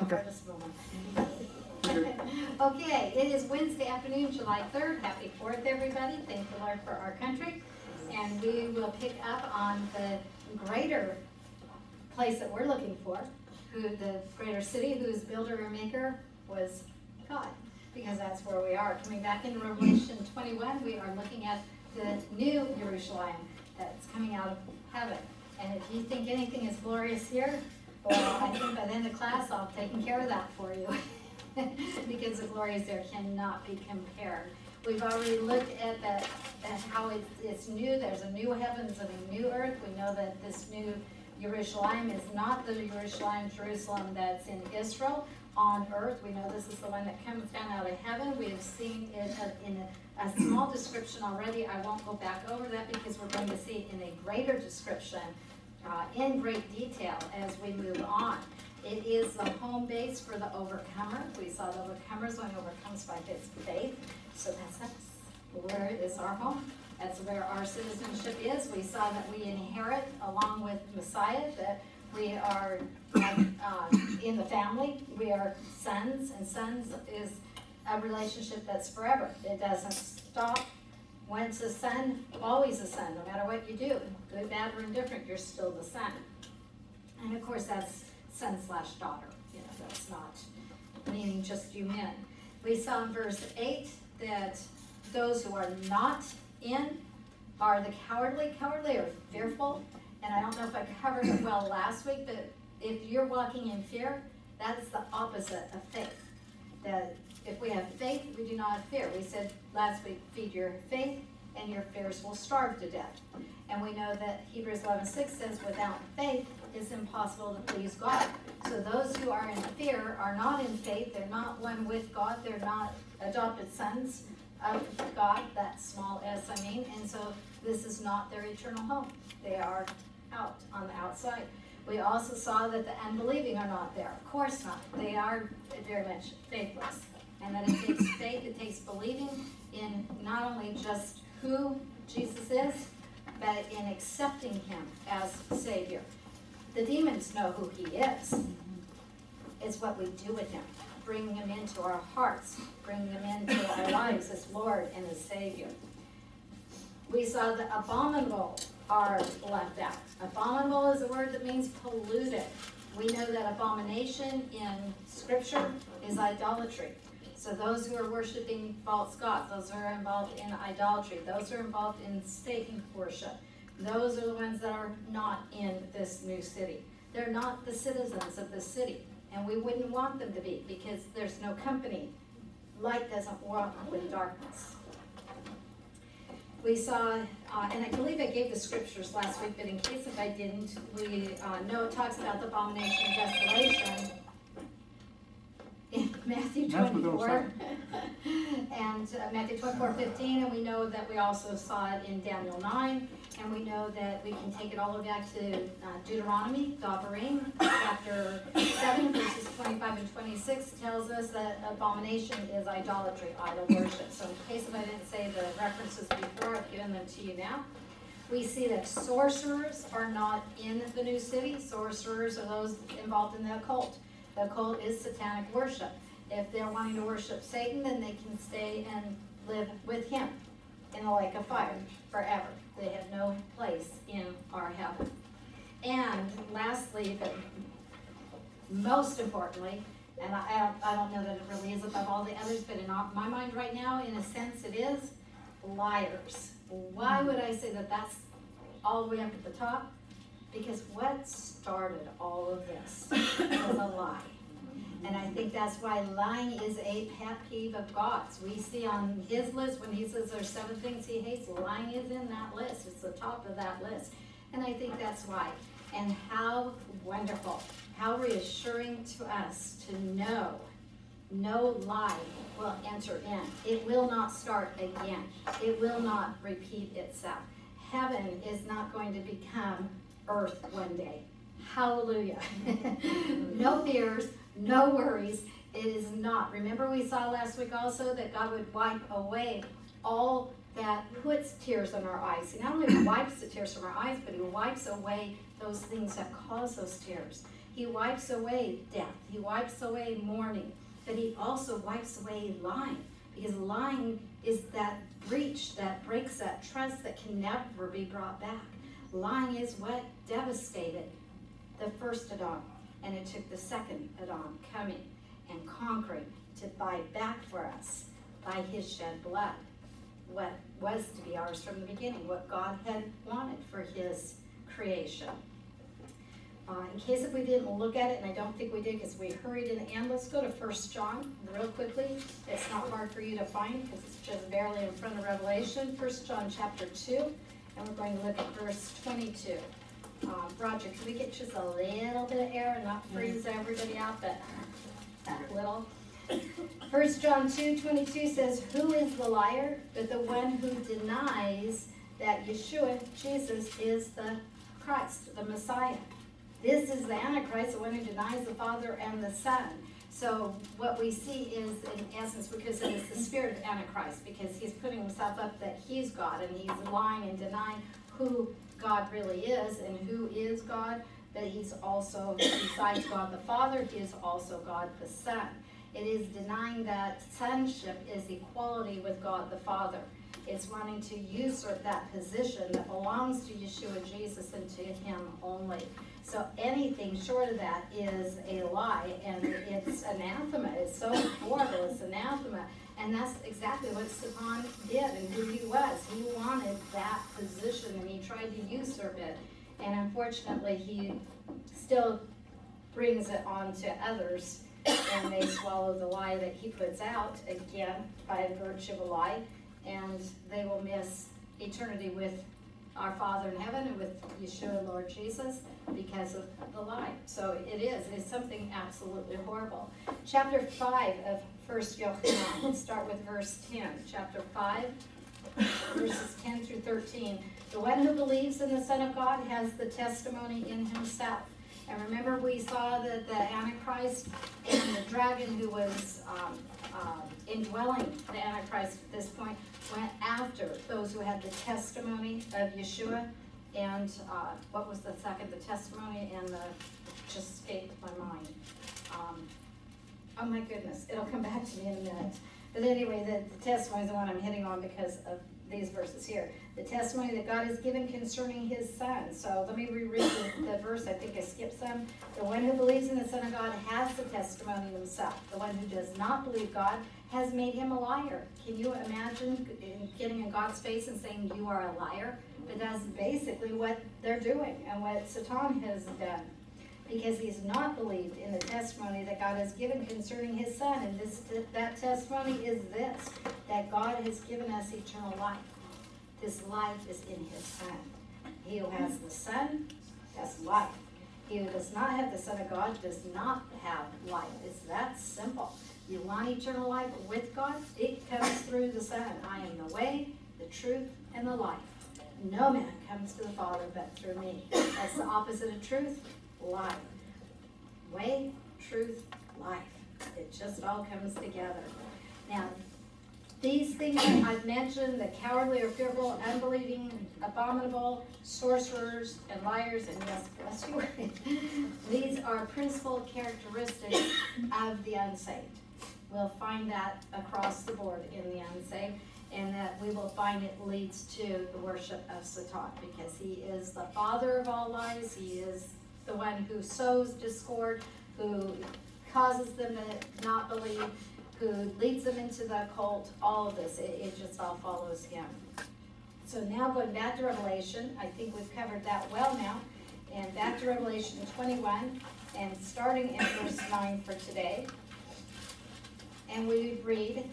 Okay. Okay, it is Wednesday afternoon, July 3rd. Happy 4th, everybody. Thank the Lord for our country. And we will pick up on the greater place that we're looking for, who the greater city whose builder and maker was God, because that's where we are. Coming back in Revelation 21, we are looking at the new Yerushalayim that's coming out of heaven. And if you think anything is glorious here, well, I think by the end of class, I'll have taken care of that for you. Because the glories there cannot be compared. We've already looked at that, how it's new. There's a new heavens and a new earth. We know that this new Yerushalayim is not the Jerusalem that's in Israel on earth. We know this is the one that comes down out of heaven. We have seen it in a small description already. I won't go back over that because we're going to see in a greater description in great detail as we move on. It is the home base for the overcomer. We saw the overcomers when overcomes by his faith. So that's us. Where is our home? That's where our citizenship is. We saw that we inherit along with Messiah, that we are in the family. We are sons, and sons is a relationship that's forever. It doesn't stop. Once a son, always a son, no matter what you do. Good, bad, or indifferent, you're still the son. And of course, that's son/daughter. You know, that's not meaning just you men. We saw in verse 8 that those who are not in are the cowardly or fearful. And I don't know if I covered it well last week, but if you're walking in fear, that's the opposite of faith. That if we have faith, we do not have fear. We said last week, feed your faith and your fears will starve to death. And we know that Hebrews 11:6 says, without faith, it's impossible to please God. So those who are in fear are not in faith. They're not one with God. They're not adopted sons of God, that small s, I mean. And so this is not their eternal home. They are out on the outside. We also saw that the unbelieving are not there. Of course not. They are very much faithless. And that it takes faith, it takes believing in not only just who Jesus is, but in accepting him as Savior. The demons know who he is. It's what we do with him, bringing him into our hearts, bringing him into our lives as Lord and as Savior. We saw the abominable are left out. Abominable is a word that means polluted. We know that abomination in Scripture is idolatry. So those who are worshiping false gods, those who are involved in idolatry, those who are involved in Satan worship, those are the ones that are not in this new city. They're not the citizens of this city, and we wouldn't want them to be because there's no company. Light doesn't walk with darkness. We saw, and I believe I gave the scriptures last week, but in case if I didn't, we know it talks about the abomination of desolation in Matthew 24. And Matthew 24:15, and we know that we also saw it in Daniel 9, and we know that we can take it all the way back to Deuteronomy, Dovarim, chapter 7, verses 25 and 26 tells us that abomination is idolatry, idol worship. So in case if I didn't say the references before, I've given them to you now. We see that sorcerers are not in the new city. Sorcerers are those involved in the occult. The occult is satanic worship. If they're wanting to worship Satan, then they can stay and live with him in the lake of fire forever. They have no place in our heaven. And lastly, but most importantly, and I don't know that it really is above all the others, but in my mind right now, in a sense it is, liars. Why would I say that that's all the way up at the top? Because what started all of this was a lie. And I think that's why lying is a pet peeve of God's. We see on his list, when he says there's 7 things he hates, lying is in that list. It's the top of that list. And I think that's why. And how wonderful, how reassuring to us to know no lie will enter in. It will not start again. It will not repeat itself. Heaven is not going to become earth one day. Hallelujah. No fears. No worries. It is not. Remember we saw last week also that God would wipe away all that puts tears in our eyes. He not only wipes the tears from our eyes, but he wipes away those things that cause those tears. He wipes away death. He wipes away mourning. But he also wipes away lying, because lying is that breach that breaks that trust that can never be brought back. Lying is what devastated the first Adam, and it took the second Adam coming and conquering to buy back for us by his shed blood what was to be ours from the beginning, what God had wanted for his creation. In case if we didn't look at it, and I don't think we did because we hurried in the end, let's go to 1 John real quickly. It's not hard for you to find because it's just barely in front of Revelation. 1 John chapter 2, and we're going to look at verse 22. Roger, can we get just a little bit of air and not freeze everybody out, but that little? 1 John 2:22 says, "Who is the liar but the one who denies that Yeshua, Jesus, is the Christ, the Messiah?" This is the Antichrist, the one who denies the Father and the Son. So what we see is, in essence, because it is the spirit of Antichrist, because he's putting himself up that he's God, and he's lying and denying who God really is and who is God, but he's also, besides God the Father, he is also God the Son. It is denying that sonship is equality with God the Father. It's wanting to usurp that position that belongs to Yeshua Jesus and to him only. So anything short of that is a lie, and it's anathema. It's so horrible. It's anathema. And that's exactly what Satan did and who he was. He wanted that position, and he tried to usurp it. And unfortunately, he still brings it on to others, and they swallow the lie that he puts out, again, by virtue of a lie, and they will miss eternity with our Father in heaven and with Yeshua, Lord Jesus, because of the lie. So it's something absolutely horrible. Chapter 5 of 1 Yochanan, let's start with verse 10. Chapter 5, verses 10 through 13. "The one who believes in the Son of God has the testimony in himself." And remember, we saw that the Antichrist and the dragon who was indwelling the Antichrist at this point went after those who had the testimony of Yeshua, and what was the second? The testimony and the, just escaped my mind. Oh my goodness, it'll come back to me in a minute. But anyway, the testimony is the one I'm hitting on because of these verses here. The testimony that God has given concerning his Son. So let me reread the verse. I think I skipped some. "The one who believes in the Son of God has the testimony himself. The one who does not believe God has made him a liar." Can you imagine getting in God's face and saying, "You are a liar"? But that's basically what they're doing and what Satan has done, because he's not believed in the testimony that God has given concerning his Son. And that testimony is this, that God has given us eternal life. This life is in his Son. He who has the Son has life. He who does not have the Son of God does not have life. It's that simple. You want eternal life with God? It comes through the Son. "I am the way, the truth, and the life. No man comes to the Father but through me." That's the opposite of truth. Life. Way, truth, life. It just all comes together. Now, these things that I've mentioned, the cowardly or fearful, unbelieving, abominable, sorcerers and liars, and yes, bless you, these are principal characteristics of the unsaved. We'll find that across the board in the unsaved, and that we will find it leads to the worship of Satan, because he is the father of all lies. He is the one who sows discord, who causes them to not believe, who leads them into the occult. All of this, it just all follows him. So now going back to Revelation, I think we've covered that well now, and back to Revelation 21, and starting in verse 9 for today. And we read,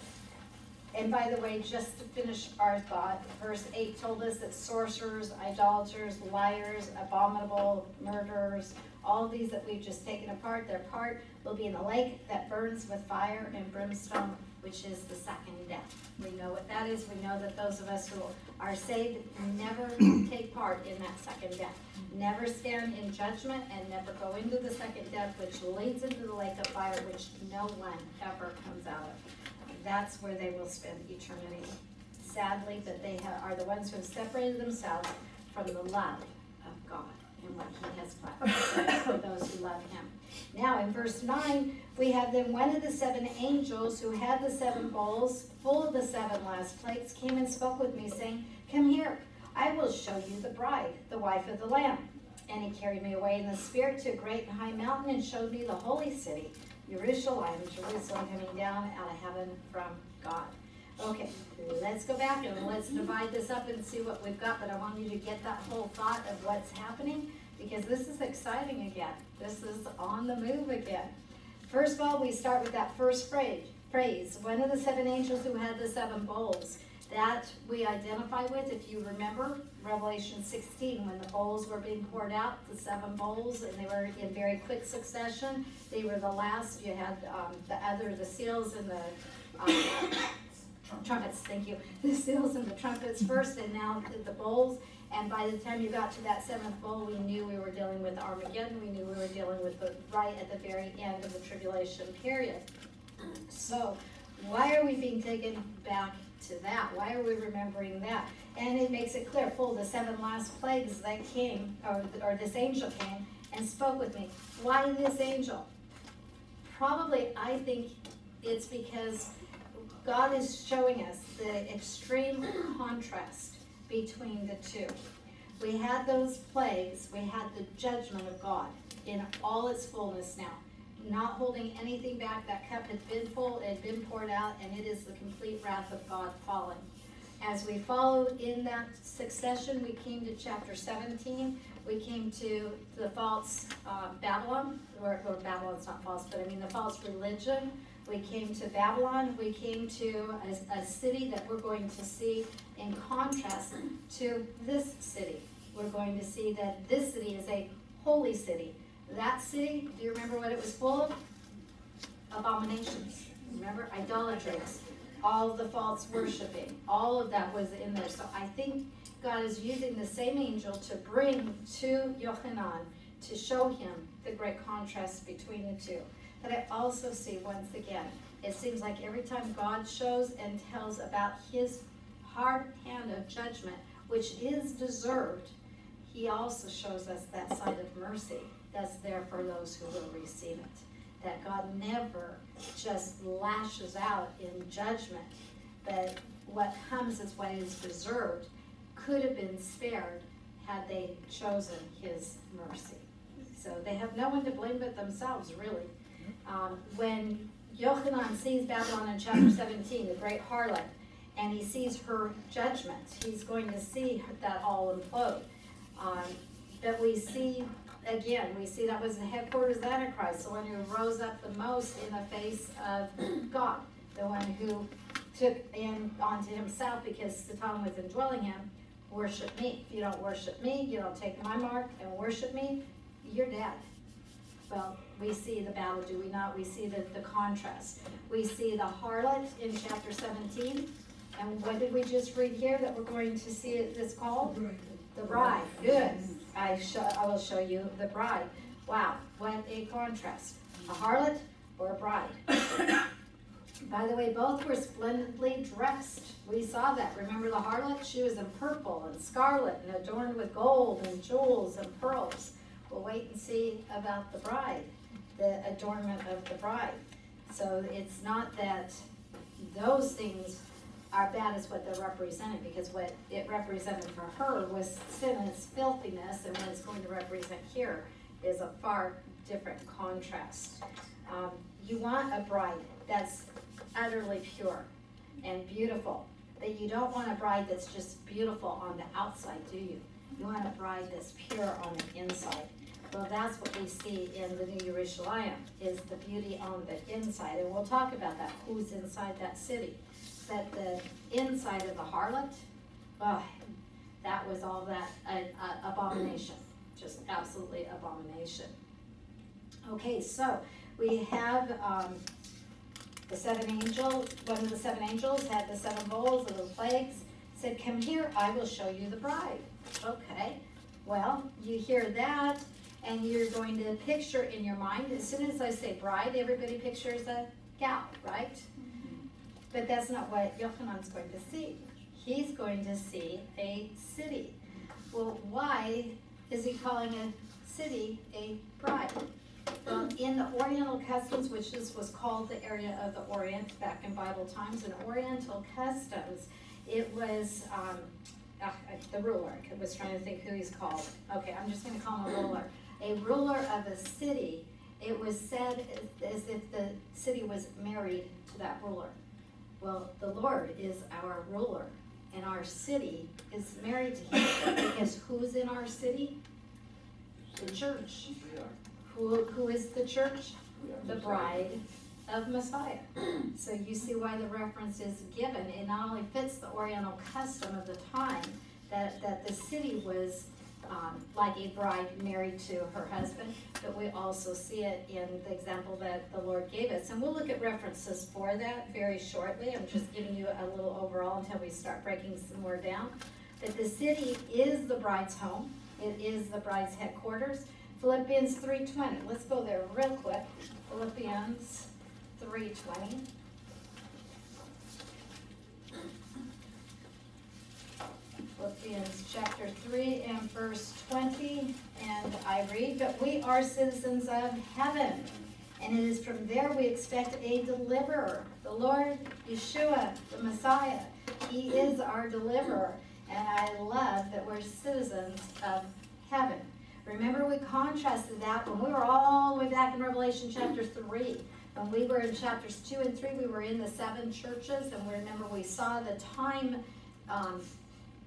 and by the way, just to finish our thought, verse 8 told us that sorcerers, idolaters, liars, abominable, murderers, all these that we've just taken apart, their part will be in the lake that burns with fire and brimstone, which is the second death. We know what that is. We know that those of us who are saved never take part in that second death, never stand in judgment, and never go into the second death, which leads into the lake of fire, which no one ever comes out of. That's where they will spend eternity. Sadly, that they are the ones who have separated themselves from the love of God. And what he has planned for those who love him. Now in verse 9, we have then one of the seven angels who had the seven bowls full of the seven last plates came and spoke with me, saying, "Come here, I will show you the bride, the wife of the Lamb." And he carried me away in the spirit to a great and high mountain and showed me the holy city, Yerushalayim, Jerusalem, coming down out of heaven from God. Okay, let's go back and let's divide this up and see what we've got, but I want you to get that whole thought of what's happening, because this is exciting again. This is on the move again. First of all, we start with that first phrase, one of the seven angels who had the seven bowls. That we identify with, if you remember, Revelation 16, when the bowls were being poured out, the seven bowls, and they were in very quick succession. They were the last. You had the seals and the trumpets, thank you. The seals and the trumpets first, and now the bowls. And by the time you got to that seventh bowl, we knew we were dealing with Armageddon. We knew we were dealing with the right at the very end of the tribulation period. So why are we being taken back to that? Why are we remembering that? And it makes it clear, full the seven last plagues that came, or this angel came and spoke with me. Why this angel? Probably, I think it's because God is showing us the extreme contrast between the two. We had those plagues, we had the judgment of God in all its fullness now, not holding anything back. That cup had been full, it had been poured out, and it is the complete wrath of God falling. As we followed in that succession, we came to chapter 17. We came to the false Babylon, or Babylon's not false, but I mean the false religion. We came to Babylon. We came to a city that we're going to see in contrast to this city. We're going to see that this city is a holy city. That city, do you remember what it was full of? Abominations. Remember? Idolatries. All the false worshiping. All of that was in there. So I think God is using the same angel to bring to Yochanan, to show him the great contrast between the two. But I also see, once again, it seems like every time God shows and tells about his hard hand of judgment, which is deserved, he also shows us that side of mercy that's there for those who will receive it. That God never just lashes out in judgment, but what comes is what is deserved could have been spared had they chosen his mercy. So they have no one to blame but themselves, really. When Yochanan sees Babylon in chapter 17, the great harlot, and he sees her judgment, he's going to see that all implode. But we see... Again, we see that was the headquarters of Antichrist, the one who rose up the most in the face of God, the one who took in onto himself, because Satan was indwelling him, worship me. If you don't worship me, you don't take my mark and worship me, you're dead. Well, we see the battle, do we not? We see the contrast. We see the harlot in chapter 17. And what did we just read here that we're going to see it this called? The bride. Good. I will show you the bride. Wow, what a contrast. A harlot or a bride. By the way, both were splendidly dressed. We saw that. Remember the harlot? She was in purple and scarlet and adorned with gold and jewels and pearls. We'll wait and see about the bride, the adornment of the bride. So it's not that those things are bad as what they're represented, because what it represented for her was sin and its filthiness, and what it's going to represent here is a far different contrast. You want a bride that's utterly pure and beautiful, but you don't want a bride that's just beautiful on the outside, do you? You want a bride that's pure on the inside. Well, that's what we see in the New Yerushalayim, is the beauty on the inside, and we'll talk about that, who's inside that city. That the inside of the harlot, oh, that was all that abomination, just absolutely abomination. Okay, so we have the seven angels. One of the seven angels had the seven bowls of the plagues, said, "Come here, I will show you the bride." Okay, well, you hear that, and you're going to picture in your mind, as soon as I say bride, everybody pictures a gal, right? But that's not what Yochanan's going to see. He's going to see a city. Well, why is he calling it city a bride. In the Oriental customs, which this was called the area of the Orient back in Bible times, in Oriental customs, it was the ruler. I was trying to think who he's called. Okay, I'm just going to call him a ruler. A ruler of a city, it was said as if the city was married to that ruler. Well, the Lord is our ruler, and our city is married to him. Because who's in our city? The church. Who is the church? The bride of Messiah. So you see why the reference is given. It not only fits the Oriental custom of the time that the city was like a bride married to her husband, but we also see it in the example that the Lord gave us. And we'll look at references for that very shortly. I'm just giving you a little overall until we start breaking some more down. But the city is the bride's home. It is the bride's headquarters. Philippians 3:20. Let's go there real quick. Philippians 3:20. Philippians chapter 3 and verse 20. And I read, "But we are citizens of heaven, and it is from there we expect a deliverer, the Lord Yeshua, the Messiah. He is our deliverer." And I love that we're citizens of heaven. Remember, we contrasted that when we were all the way back in Revelation chapter 3. When we were in chapters 2 and 3, we were in the 7 churches. And remember, we saw the time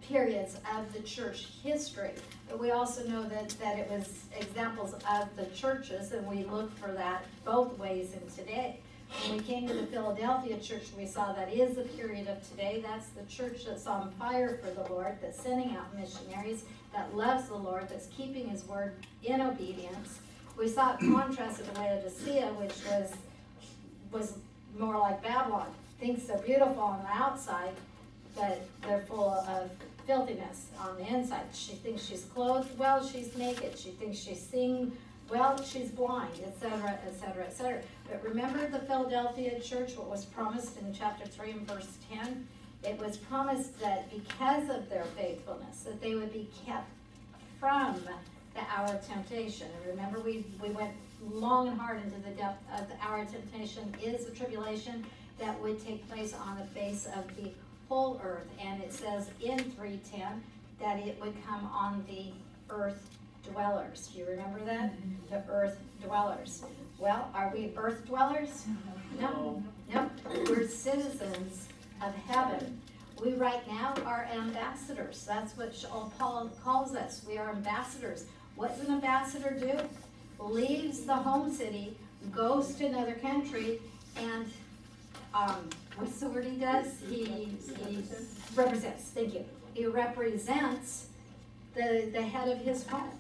periods of the church history. But we also know that it was examples of the churches, and we look for that both ways in today. When we came to the Philadelphia church, we saw that is the period of today. That's the church that's on fire for the Lord, that's sending out missionaries, that loves the Lord, that's keeping his word in obedience. We saw it contrasted to Laodicea, which was more like Babylon. Things so beautiful on the outside, but they're full of filthiness on the inside. She thinks she's clothed well, she's naked. She thinks she's seen well, she's blind, etc., etc., etc. But remember the Philadelphia church, what was promised in chapter 3 and verse 10? It was promised that because of their faithfulness, that they would be kept from the hour of temptation. And remember, we went long and hard into the depth of the hour of temptation is the tribulation that would take place on the face of the whole earth. And it says in 3:10 that it would come on the earth dwellers. Do you remember that? The earth dwellers. Well, are we earth dwellers? No. We're citizens of heaven. We right now are ambassadors. That's what Paul calls us. We are ambassadors. What does an ambassador do? Leaves the home city, goes to another country, and what's the word he does? He represents. Thank you. He represents the head of his home.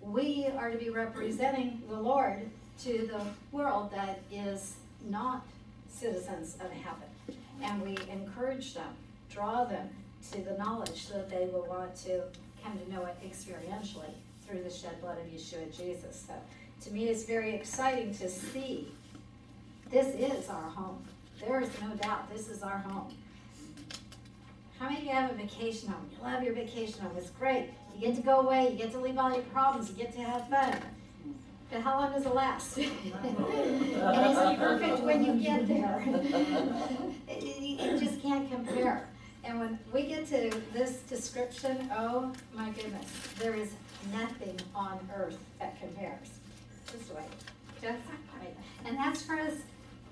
We are to be representing the Lord to the world that is not citizens of heaven. And we encourage them, draw them to the knowledge so that they will want to come to know it experientially through the shed blood of Yeshua Jesus. So to me, it's very exciting to see this is our home. There is no doubt this is our home. How many of you have a vacation home? You love your vacation home. It's great. You get to go away. You get to leave all your problems. You get to have fun. But how long does it last? And it's perfect when you get there. You just can't compare. And when we get to this description, oh my goodness, there is nothing on earth that compares. Just wait. Just wait. And that's for us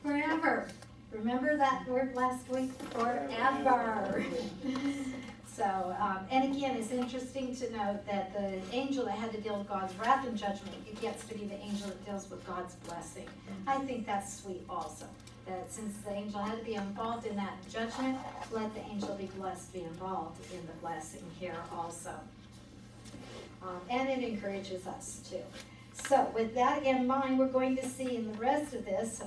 forever. Remember that word last week? Forever. So, and again, it's interesting to note that the angel that had to deal with God's wrath and judgment, it gets to be the angel that deals with God's blessing. I think that's sweet also, that since the angel had to be involved in that judgment, let the angel be blessed, be involved in the blessing here also. And it encourages us too. So with that in mind, we're going to see in the rest of this,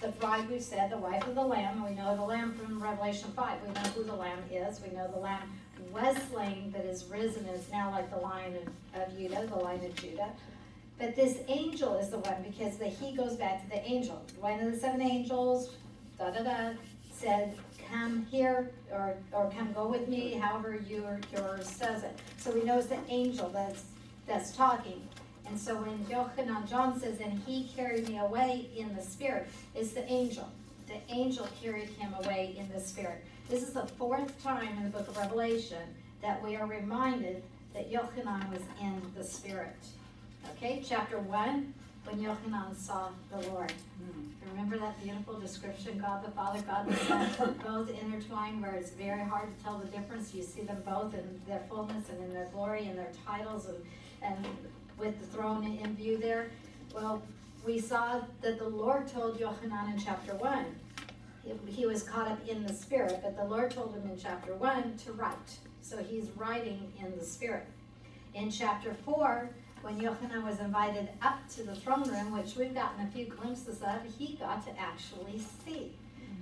the bride, we've said, the wife of the Lamb. We know the Lamb from Revelation 5. We know who the Lamb is. We know the Lamb was slain but is risen and is now like the Lion of Judah, the Lion of Judah. But this angel is the one, because he goes back to the angel. One of the 7 angels, said, "Come here," or "Come go with me," however yours says it. So we know it's the angel that's talking. And so when John says, and he carried me away in the spirit, it's the angel. The angel carried him away in the spirit. This is the fourth time in the book of Revelation that we are reminded that Yochanan was in the spirit. Okay, chapter 1, when Yochanan saw the Lord. Remember that beautiful description, God the Father, God the Son, both intertwined where it's very hard to tell the difference. You see them both in their fullness and in their glory and their titles and with the throne in view there. Well, we saw that the Lord told Yochanan in chapter 1, he was caught up in the Spirit, but the Lord told him in chapter 1 to write. So he's writing in the Spirit. In chapter 4, when Yochanan was invited up to the throne room, which we've gotten a few glimpses of, he got to actually see.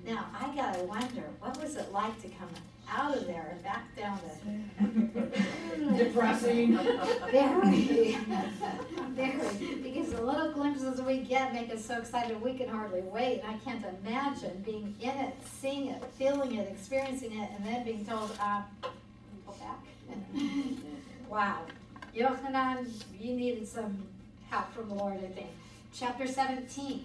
Now, I gotta wonder, what was it like to come out of there and back down to... Depressing. Very. Because the little glimpses we get make us so excited we can hardly wait. And I can't imagine being in it, seeing it, feeling it, experiencing it, and then being told, go back. Wow. Yochanan, you needed some help from the Lord, I think. Chapter 17,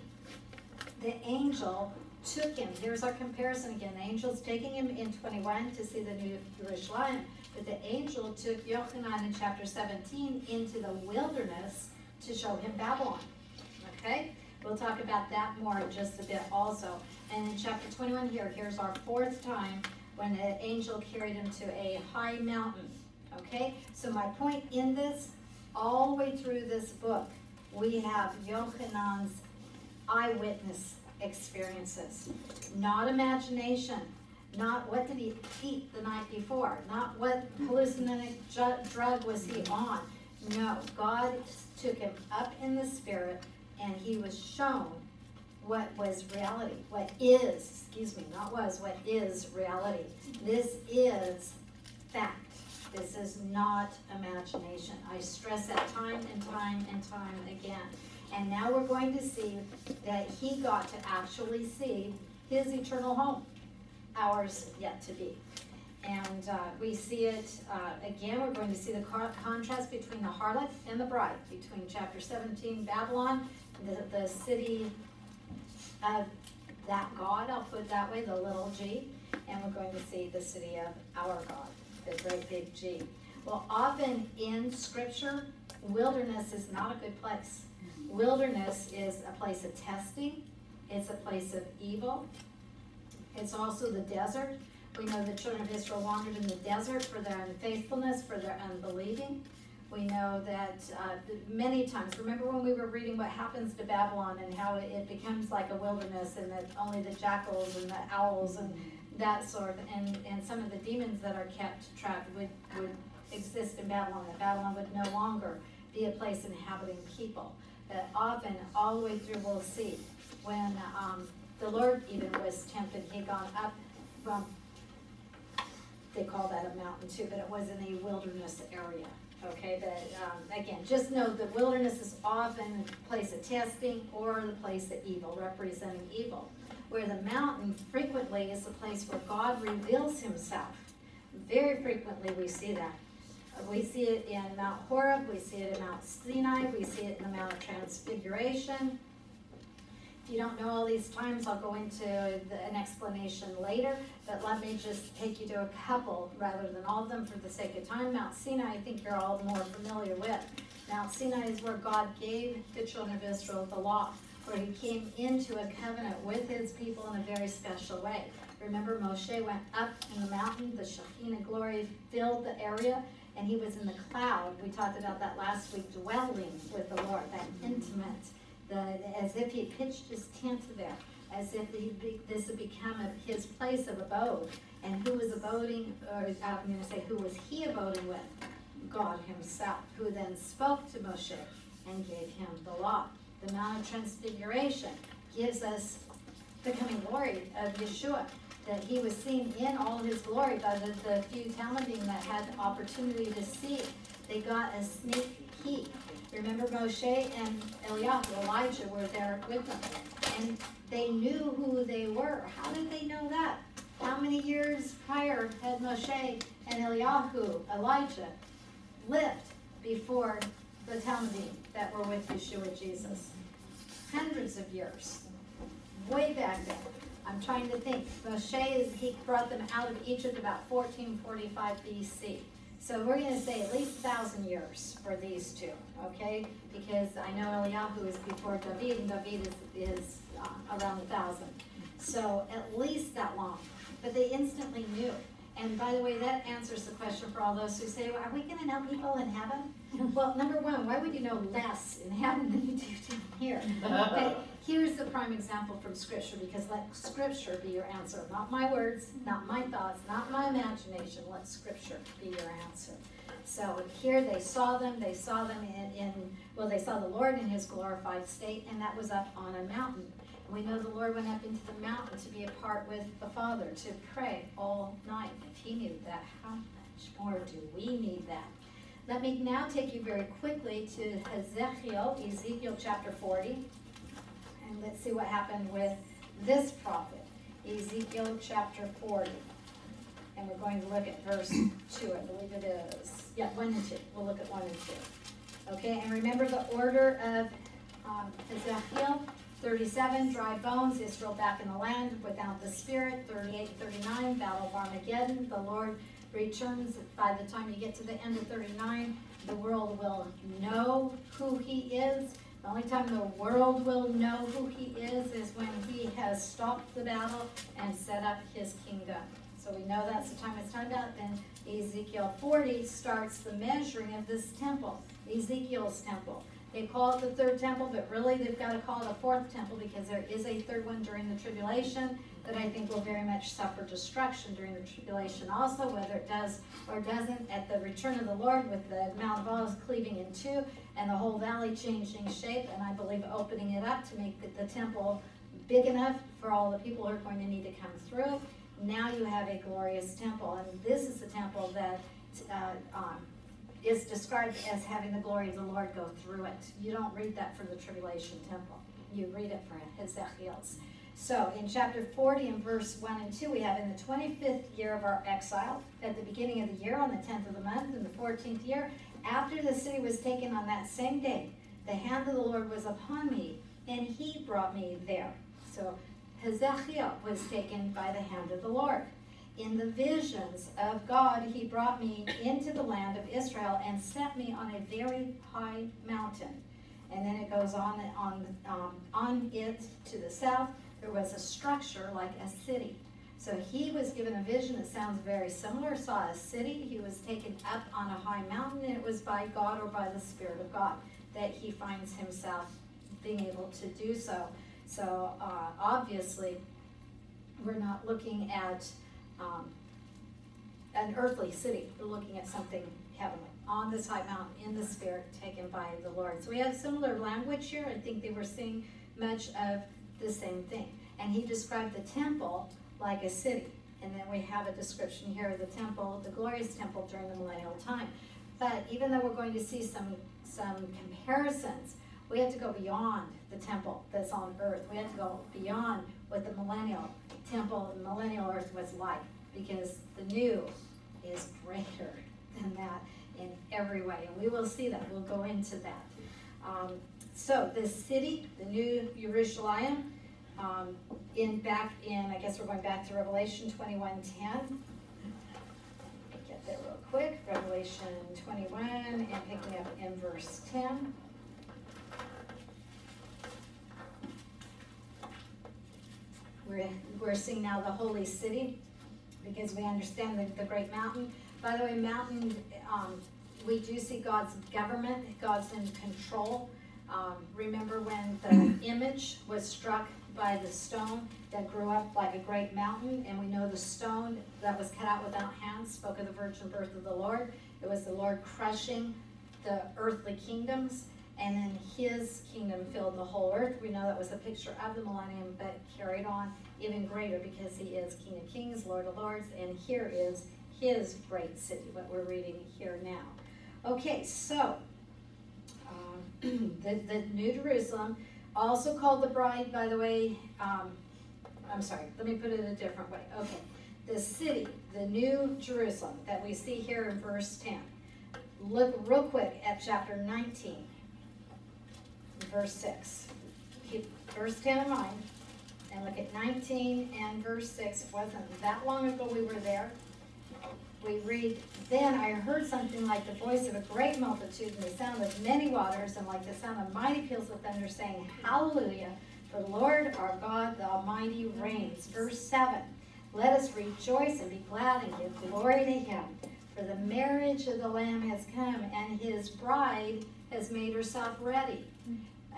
the angel took him. Here's our comparison again. The angel's taking him in 21 to see the new Jerusalem, but the angel took Yochanan in chapter 17 into the wilderness to show him Babylon. Okay? We'll talk about that more in just a bit also. And in chapter 21 here's our fourth time when the angel carried him to a high mountain. Okay, so my point in this, all the way through this book, we have Yochanan's eyewitness experiences. Not imagination, not what did he eat the night before, not what hallucinogenic drug was he on. No, God took him up in the spirit and he was shown what was reality, what is reality. This is fact. This is not imagination. I stress that time and time again. And now we're going to see that he got to actually see his eternal home, ours yet to be. And we see it again. We're going to see the contrast between the harlot and the bride, between chapter 17, Babylon, the city of that God, I'll put it that way, the little g, and we're going to see the city of our God, the great big G. Well, often in Scripture, wilderness is not a good place. Wilderness is a place of testing. It's a place of evil. It's also the desert. We know the children of Israel wandered in the desert for their unfaithfulness, for their unbelieving. We know that many times, remember when we were reading what happens to Babylon and how it becomes like a wilderness and that only the jackals and the owls and that sort, and some of the demons that are kept trapped would exist in Babylon, that Babylon would no longer be a place inhabiting people. That often, all the way through, we'll see when the Lord even was tempted, he gone up from, they call that a mountain too, but it was in a wilderness area. Okay, but again, just know the wilderness is often a place of testing or the place of evil, representing evil. Where the mountain frequently is the place where God reveals himself. Very frequently we see that. We see it in Mount Horeb, we see it in Mount Sinai, we see it in the Mount of Transfiguration. If you don't know all these times, I'll go into an explanation later, but let me just take you to a couple rather than all of them for the sake of time. Mount Sinai, I think you're all more familiar with. Mount Sinai is where God gave the children of Israel the law, where he came into a covenant with his people in a very special way. Remember, Moshe went up in the mountain, the Shekhinah glory filled the area, and he was in the cloud. We talked about that last week, dwelling with the Lord, that intimate, as if he pitched his tent there, as if this had become his place of abode. And who was abiding, or I'm going to say, who was he abiding with? God himself, who then spoke to Moshe and gave him the law. The Mount of Transfiguration gives us the coming glory of Yeshua, that he was seen in all his glory by the few Talmudim that had the opportunity to see it. They got a sneak peek. Remember, Moshe and Eliyahu, Elijah, were there with them, and they knew who they were. How did they know that? How many years prior had Moshe and Eliyahu, Elijah, lived before the Talmudim? that were with Yeshua Jesus. Hundreds of years. Way back then. I'm trying to think. Moshe, he brought them out of Egypt about 1445 BC. So we're going to say at least 1,000 years for these two, okay? Because I know Eliyahu is before David, and David is around 1,000. So at least that long. But they instantly knew. And by the way, that answers the question for all those who say, well, are we going to know people in heaven? Well, number one, why would you know less in heaven than you do down here? But here's the prime example from Scripture, because let Scripture be your answer. Not my words, not my thoughts, not my imagination. Let Scripture be your answer. So here they saw them they saw the Lord in his glorified state, and that was up on a mountain. We know the Lord went up into the mountain to be apart with the Father, to pray all night. If he knew that, how much more do we need that? Let me now take you very quickly to Ezekiel chapter 40. And let's see what happened with this prophet, Ezekiel chapter 40. And we're going to look at verse 2, I believe it is. Yeah, 1 and 2. We'll look at 1 and 2. Okay, and remember the order of Ezekiel. 37, dry bones, Israel back in the land without the Spirit. 38, 39, battle of Armageddon. The Lord returns. By the time you get to the end of 39, the world will know who he is. The only time the world will know who he is when he has stopped the battle and set up his kingdom. So we know that's the time it's timed up. And Ezekiel 40 starts the measuring of this temple, Ezekiel's temple. They call it the third temple, but really they've got to call it a fourth temple because there is a third one during the tribulation that I think will very much suffer destruction during the tribulation also, whether it does or doesn't at the return of the Lord with the Mount of Olives cleaving in two and the whole valley changing shape, and I believe opening it up to make the temple big enough for all the people who are going to need to come through. Now you have a glorious temple, and this is the temple that is described as having the glory of the Lord go through it. You don't read that for the tribulation temple. You read it for Ezekiel's. So in chapter 40 and verse 1 and 2, we have in the 25th year of our exile, at the beginning of the year, on the 10th of the month, in the 14th year, after the city was taken on that same day, the hand of the Lord was upon me, and he brought me there. So Ezekiel was taken by the hand of the Lord. In the visions of God, he brought me into the land of Israel and set me on a very high mountain. And then it goes on it to the south. There was a structure like a city. So he was given a vision that sounds very similar, saw a city. He was taken up on a high mountain, and it was by God or by the Spirit of God that he finds himself being able to do so. So obviously, we're not looking at an earthly city. We're looking at something heavenly on this high mountain in the Spirit taken by the Lord. So we have similar language here. I think they were seeing much of the same thing. And he described the temple like a city. And then we have a description here of the temple, the glorious temple during the millennial time. But even though we're going to see some comparisons, we have to go beyond the temple that's on earth. We have to go beyond what the millennial temple and millennial earth was like, because the new is greater than that in every way. And we will see that. We'll go into that. So this city, the new Yerushalayim, I guess we're going back to Revelation 21:10. Get there real quick. Revelation 21 and picking up in verse 10. We're seeing now the holy city, because we understand the great mountain. By the way, mountain, we do see God's government, God's in control. Remember when the image was struck by the stone that grew up like a great mountain, and we know the stone that was cut out without hands spoke of the virgin birth of the Lord. It was the Lord crushing the earthly kingdoms, and then his kingdom filled the whole earth. We know that was a picture of the millennium, but carried on even greater because he is King of Kings, Lord of Lords, and here is his great city, what we're reading here now. Okay, so the New Jerusalem, also called the bride, by the way, I'm sorry, let me put it a different way. Okay, the city, the New Jerusalem that we see here in verse 10. Look real quick at chapter 19. verse 6. Keep verse 10 in mind and look at 19 and verse 6. It wasn't that long ago we were there. We read, "Then I heard something like the voice of a great multitude and the sound of many waters and like the sound of mighty peals of thunder saying, Hallelujah, the Lord our God, the Almighty reigns." Verse 7, "Let us rejoice and be glad and give glory to him. For the marriage of the Lamb has come and his bride has made herself ready."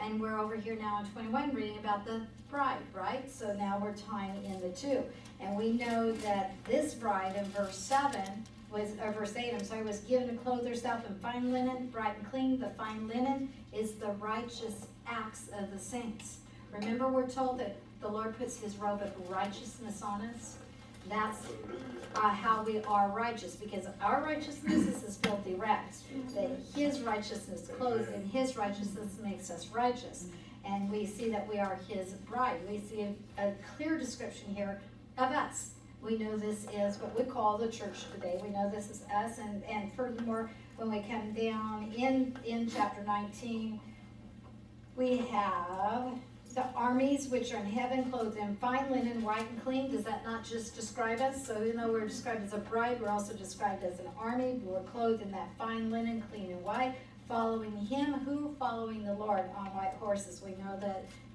And we're over here now in 21 reading about the bride, right? So now we're tying in the two. And we know that this bride in verse 8 was given to clothe herself in fine linen, bright and clean. The fine linen is the righteous acts of the saints. Remember, we're told that the Lord puts his robe of righteousness on us. That's how we are righteous, because our righteousness is as filthy rags. That his righteousness, clothed in his righteousness, makes us righteous. And we see that we are his bride. We see a clear description here of us. We know this is what we call the church today. We know this is us. And furthermore, when we come down in chapter 19, we have the armies which are in heaven, clothed in fine linen, white and clean. Does that not just describe us? So even though we're described as a bride, we're also described as an army. We're clothed in that fine linen, clean and white, following him. Who? Following the Lord on white horses. We know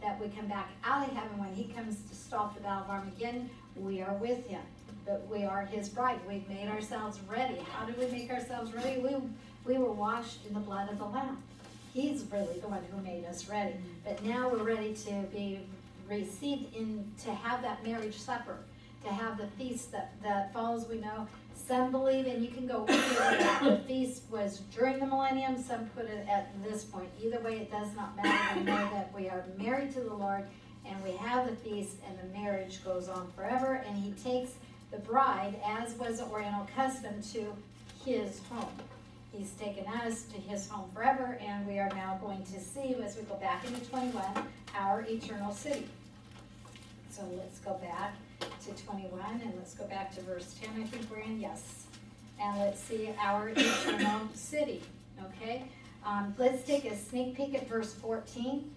that we come back out of heaven when he comes to stop the battle of Armageddon. We are with him, but we are his bride. We've made ourselves ready. How do we make ourselves ready? We were washed in the blood of the Lamb. He's really the one who made us ready. But now we're ready to be received in, to have that marriage supper, to have the feast that follows. We know some believe, and you can go that the feast was during the millennium. Some put it at this point. Either way, it does not matter. We know that we are married to the Lord, and we have the feast, and the marriage goes on forever. And he takes the bride, as was the Oriental custom, to his home. He's taken us to his home forever, and we are now going to see, as we go back into 21, our eternal city. So let's go back to 21, and let's go back to verse 10, I think we're in, yes. And let's see our eternal city, okay? Let's take a sneak peek at verse 14.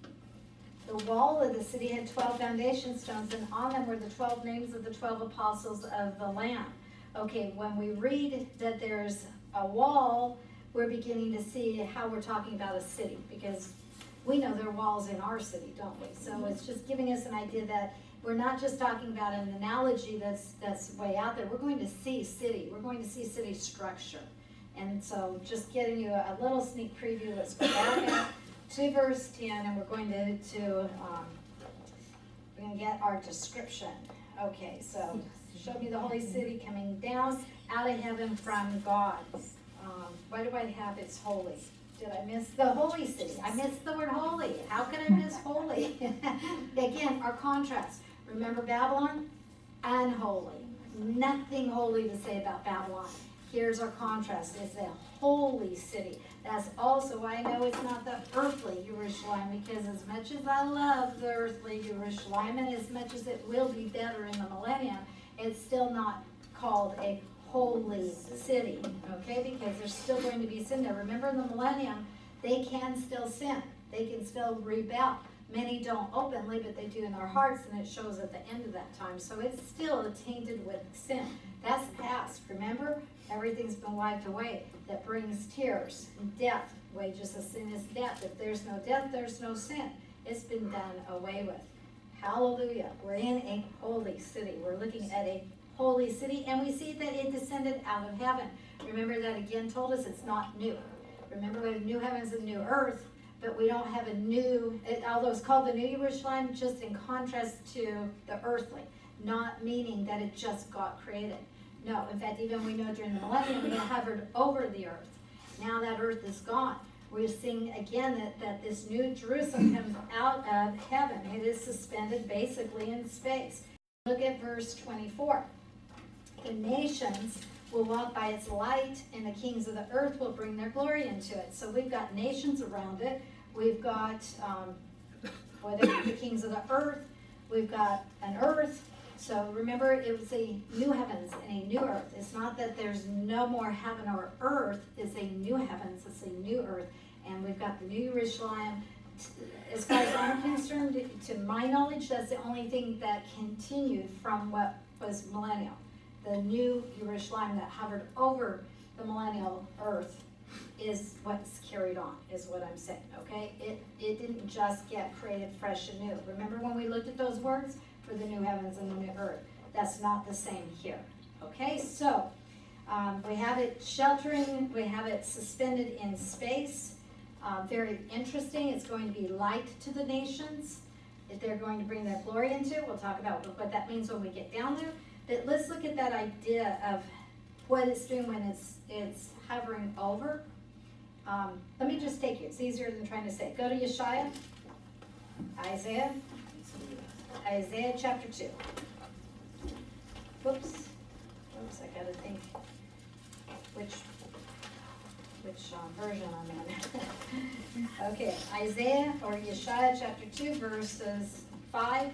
The wall of the city had 12 foundation stones, and on them were the 12 names of the 12 apostles of the Lamb. Okay, when we read that there's a wall, we're beginning to see how we're talking about a city, because we know there are walls in our city, don't we? So it's just giving us an idea that we're not just talking about an analogy that's way out there. We're going to see city. We're going to see city structure. And so just getting you a little sneak preview. Let's go back to verse 10, and we're going to get our description. Okay, so show me the holy city coming down out of heaven from God. Why do I have it's holy? Did I miss the holy city? I missed the word holy. How could I miss holy? Again, our contrast. Remember Babylon? Unholy. Nothing holy to say about Babylon. Here's our contrast. It's a holy city. That's also why I know it's not the earthly Yerushalayim, because as much as I love the earthly Yerushalayim, and as much as it will be better in the millennium, it's still not called a holy city, okay? Because there's still going to be sin there. Remember, in the millennium, they can still sin. They can still rebel. Many don't openly, but they do in their hearts, and it shows at the end of that time. So it's still tainted with sin. That's past. Remember, everything's been wiped away. That brings tears. Death. Wages of sin is death. If there's no death, there's no sin. It's been done away with. Hallelujah. We're in a holy city. We're looking at a holy city, and we see that it descended out of heaven. Remember, that again told us it's not new. Remember, we have new heavens and new earth, but we don't have a new, although it's called the New Jerusalem, just in contrast to the earthly, not meaning that it just got created. No, in fact, even we know during the millennium, it hovered over the earth. Now that earth is gone. We're seeing again that this new Jerusalem comes out of heaven. It is suspended basically in space. Look at verse 24. The nations will walk by its light, and the kings of the earth will bring their glory into it. So we've got nations around it. We've got the kings of the earth. We've got an earth. So remember, it was a new heavens and a new earth. It's not that there's no more heaven or earth. It's a new heavens. It's a new earth. And we've got the New Jerusalem as far as I'm concerned, to my knowledge, that's the only thing that continued from what was millennial. The new Yerushalayim that hovered over the millennial earth is what's carried on, is what I'm saying, okay? It didn't just get created fresh and new. Remember when we looked at those words? For the new heavens and the new earth. That's not the same here, okay? So, we have it sheltering, we have it suspended in space. Very interesting. It's going to be light to the nations. If they're going to bring their glory into it, we'll talk about what that means when we get down there. But let's look at that idea of what it's doing when it's hovering over. Let me just take you. It's easier than trying to say it. Go to Yeshaya, Isaiah chapter 2. Whoops, I gotta think which version I'm in. Okay, Isaiah or Yeshaya chapter 2, verses 5.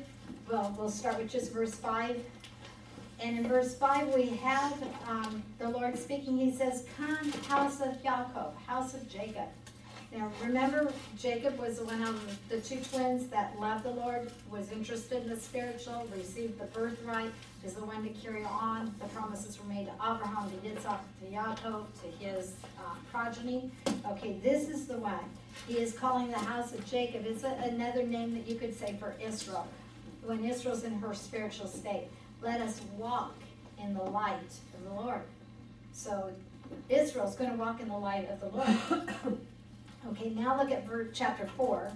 Well, we'll start with just verse 5. And in verse 5, we have the Lord speaking. He says, "Come, house of Yaakov, house of Jacob." Now, remember, Jacob was the one of the two twins that loved the Lord, was interested in the spiritual, received the birthright, is the one to carry on. The promises were made to Abraham, to Yitzhak, to Yaakov, to his progeny. Okay, this is the one. He is calling the house of Jacob. It's another name that you could say for Israel. When Israel's in her spiritual state, let us walk in the light of the Lord. So Israel's going to walk in the light of the Lord. Okay, now look at chapter 4.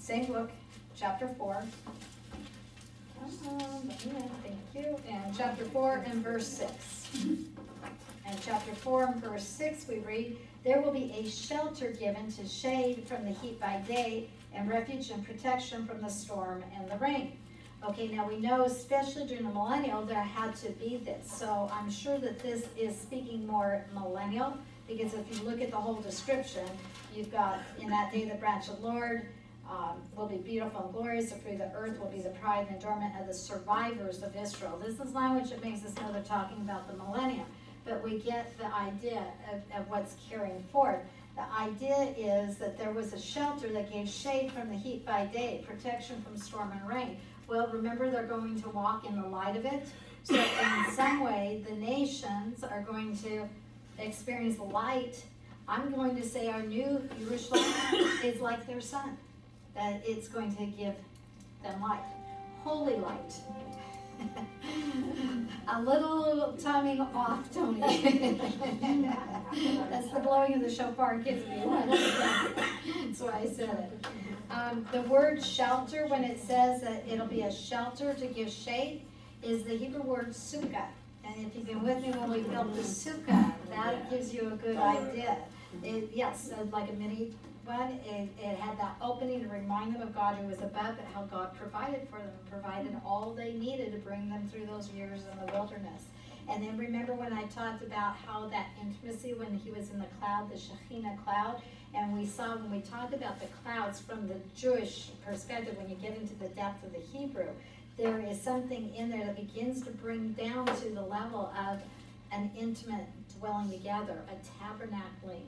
Same book, chapter 4. Thank you. And chapter 4 and verse 6. And chapter 4 and verse 6 we read, "There will be a shelter given to shade from the heat by day, and refuge and protection from the storm and the rain." Okay, now we know, especially during the millennial, there had to be this. So I'm sure that this is speaking more millennial, because if you look at the whole description, you've got, "In that day the branch of the Lord will be beautiful and glorious, the fruit of the earth will be the pride and adornment of the survivors of Israel." This is language that makes us know they're talking about the millennium, but we get the idea of what's carrying forth. The idea is that there was a shelter that gave shade from the heat by day, protection from storm and rain. Well, remember, they're going to walk in the light of it. So in some way, the nations are going to experience light. I'm going to say our new Yerushalayim is like their sun, that it's going to give them light, holy light. A little timing off, Tony. That's the blowing of the shofar, kids. That's why I said it. The word shelter, when it says that it'll be a shelter to give shade, is the Hebrew word sukkah. And if you've been with me when we built the sukkah, that gives you a good idea. Yes, like a mini one, it had that opening to remind them of God who was above, but how God provided for them, provided all they needed to bring them through those years in the wilderness. And then remember when I talked about how that intimacy, when he was in the cloud, the Shekhinah cloud, and we saw when we talked about the clouds from the Jewish perspective, when you get into the depth of the Hebrew, there is something in there that begins to bring down to the level of an intimate dwelling together, a tabernacling.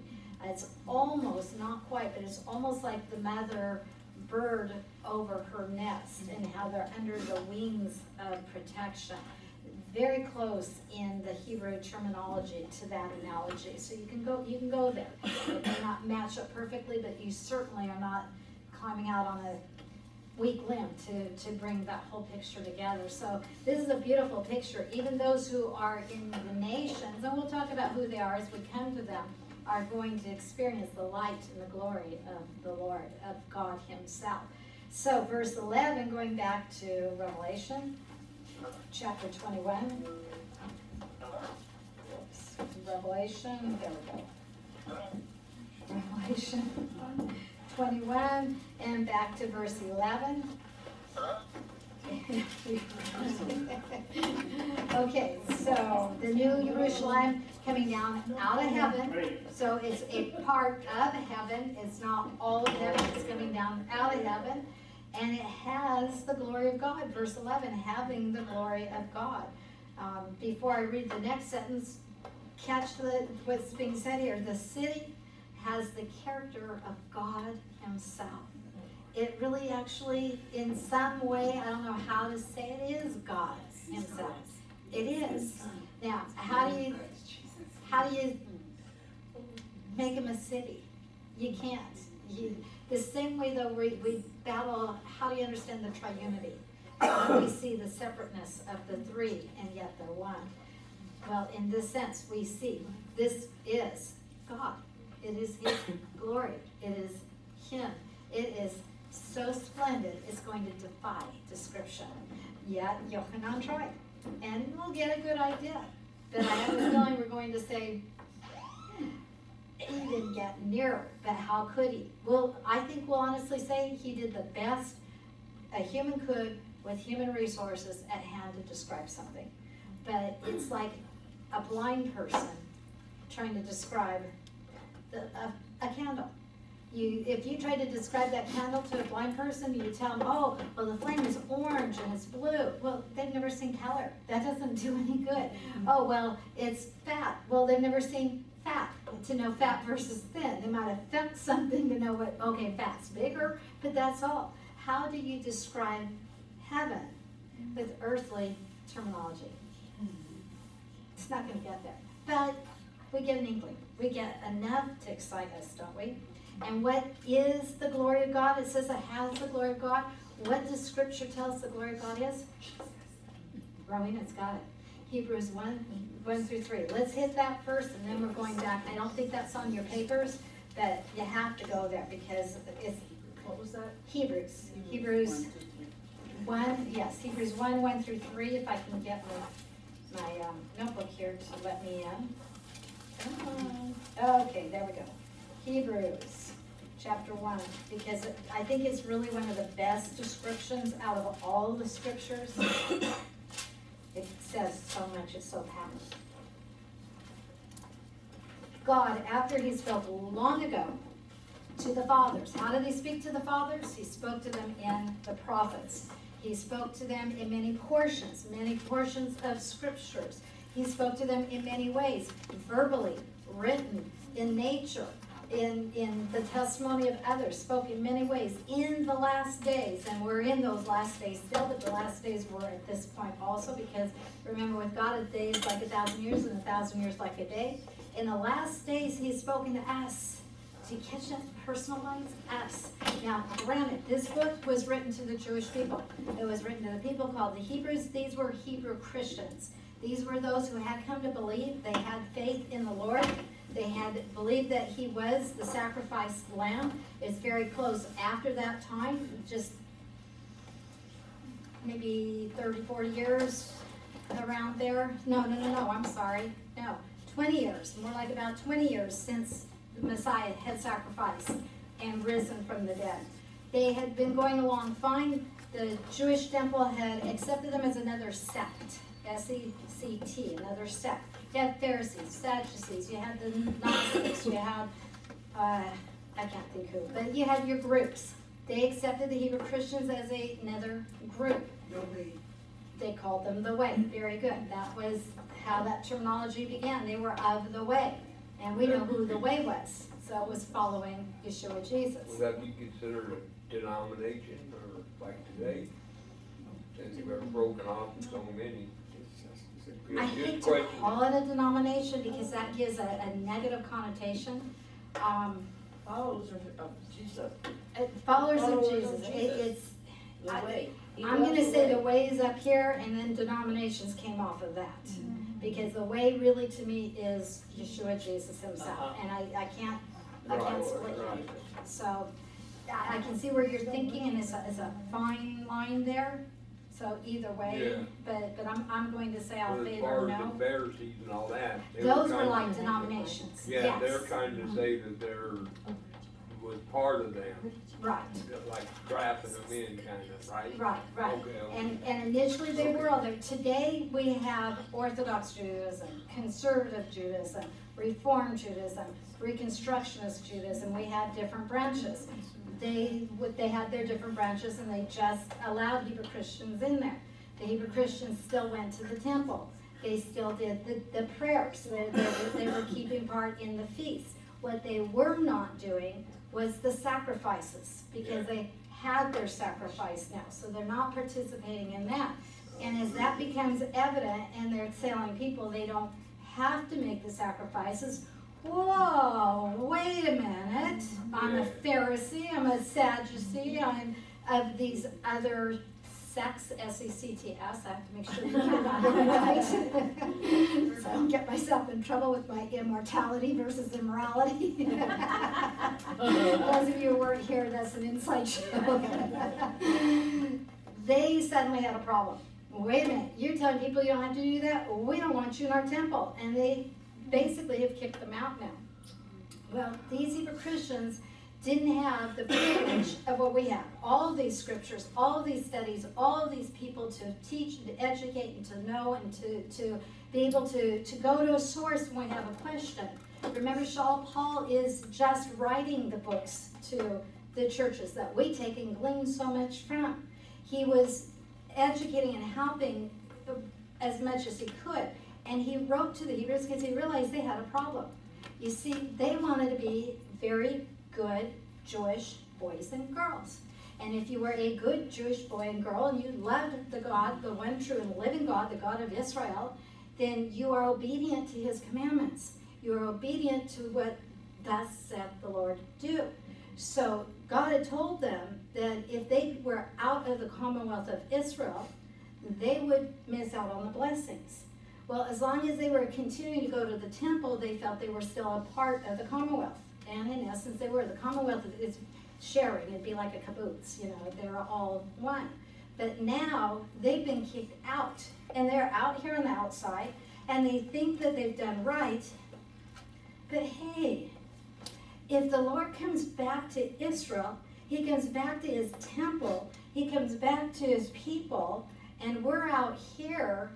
It's almost, not quite, but it's almost like the mother bird over her nest and how they're under the wings of protection. Very close in the Hebrew terminology to that analogy. So you can go there. It may not match up perfectly, but you certainly are not climbing out on a weak limb to bring that whole picture together. So this is a beautiful picture. Even those who are in the nations, and we'll talk about who they are as we come to them, are going to experience the light and the glory of the Lord, of God himself. So verse 11, going back to Revelation chapter 21. Revelation, there we go. Revelation 21, and back to verse 11. Okay, so the new Yerushalayim coming down out of heaven. So it's a part of heaven. It's not all of heaven. It's coming down out of heaven. And it has the glory of God. Verse 11, having the glory of God. Before I read the next sentence, catch what's being said here. The city has the character of God himself. it really actually, in some way, I don't know how to say it, is God himself. It is. Now, how do you make him a city? You can't. The same way, though, we battle, how do you understand the triunity? We see the separateness of the three, and yet they're one. Well, in this sense, we see this is God. It is his glory. It is him. It is so splendid, it's going to defy description. Yet, Yochanan tried. And we'll get a good idea. But I have a feeling we're going to say, he didn't get nearer, but how could he? Well, I think we'll honestly say he did the best a human could with human resources at hand to describe something. But it's like a blind person trying to describe a candle. If you try to describe that candle to a blind person, you tell them, oh, well, the flame is orange and it's blue. Well, they've never seen color. That doesn't do any good. Oh, well, it's fat. Well, they've never seen fat to know fat versus thin. They might have felt something to know what, okay, fat's bigger, but that's all. How do you describe heaven with earthly terminology? It's not going to get there. But we get an inkling. We get enough to excite us, don't we? And what is the glory of God? It says it has the glory of God. What does Scripture tell us the glory of God is? Rowena's got it. Hebrews 1:1-3. Let's hit that first, and then we're going back. I don't think that's on your papers, but you have to go there because it's... What was that? Hebrews. Hebrews 1, yes, Hebrews 1:1-3, if I can get my notebook here to let me in. Come on. Okay, there we go. Hebrews chapter 1, because I think it's really one of the best descriptions out of all the scriptures. It says so much, it's so powerful. God, after he spoke long ago to the fathers. How did he speak to the fathers? He spoke to them in the prophets. He spoke to them in many portions of scriptures. He spoke to them in many ways, verbally, written, in nature, in the testimony of others, spoke in many ways in the last days. And we're in those last days still, but the last days were at this point also, because remember, with God, a day is like 1,000 years, and 1,000 years like a day. In the last days, he's spoken to us. Do you catch that? Personalized us. Now, granted, this book was written to the Jewish people. It was written to the people called the Hebrews. These were Hebrew Christians. These were those who had come to believe. They had faith in the Lord. They had believed that he was the sacrificed lamb. It's very close after that time, just maybe 30, 40 years around there. No, I'm sorry. No, 20 years, more like about 20 years since the Messiah had sacrificed and risen from the dead. They had been going along fine. The Jewish temple had accepted them as another sect, S-E-C-T, another sect. You had Pharisees, Sadducees, you had the Gnostics, you had, I can't think who, but you had your groups. They accepted the Hebrew Christians as another group. They called them the Way. Very good. That was how that terminology began. They were of the Way. And we know who the Way was. So it was following Yeshua Jesus. Would that be considered a denomination, or like today? Since you have broken off so many. I hate to call it a denomination because that gives a negative connotation. Followers of Jesus. Followers of Jesus. I'm going to say the Way is up here, and then denominations came off of that. Mm-hmm. Because the Way really to me is Yeshua Jesus himself. And I can't split it. So I can see where you're thinking, and it's a fine line there. So either way, yeah. but I'm going to say I'll favor no. As far as the Pharisees and all that, those were like denominations. Yeah, yes. They're kind of say that there was part of them, right? Like trapping them in, kind of, right? Right. Okay. And initially they were all there. Today we have Orthodox Judaism, Conservative Judaism, Reform Judaism, Reconstructionist Judaism. We have different branches. They had their different branches, and they just allowed Hebrew Christians in there. The Hebrew Christians still went to the temple. They still did the prayers. They were keeping part in the feasts. What they were not doing was the sacrifices, because they had their sacrifice now, so they're not participating in that. And as that becomes evident and they're telling people they don't have to make the sacrifices, whoa, wait a minute, I'm a Pharisee, I'm a Sadducee, I'm of these other sects, S-E-C-T-S, I have to make sure that I'm not right, so I don't get myself in trouble with my immortality versus immorality. Those of you who weren't here, that's an inside show. They suddenly had a problem. Wait a minute, you're telling people you don't have to do that? We don't want you in our temple. And they basically have kicked them out now. Well, these Hebrew Christians didn't have the privilege of what we have. All these scriptures, all these studies, all these people to teach and to educate and to know and to be able to go to a source when we have a question. Remember, Sha'ul Paul is just writing the books to the churches that we take and glean so much from. He was educating and helping as much as he could. And he wrote to the Hebrews because he realized they had a problem. You see, they wanted to be very good Jewish boys and girls. And if you were a good Jewish boy and girl and you loved the God, the one true and living God, the God of Israel, then you are obedient to his commandments. You are obedient to what thus said the Lord do. So God had told them that if they were out of the commonwealth of Israel, they would miss out on the blessings. Well, as long as they were continuing to go to the temple, they felt they were still a part of the commonwealth. And in essence, they were. The commonwealth is sharing. It'd be like a kibbutz, you know, they're all one. But now they've been kicked out, and they're out here on the outside, and they think that they've done right. But hey, if the Lord comes back to Israel, he comes back to his temple, he comes back to his people, and we're out here,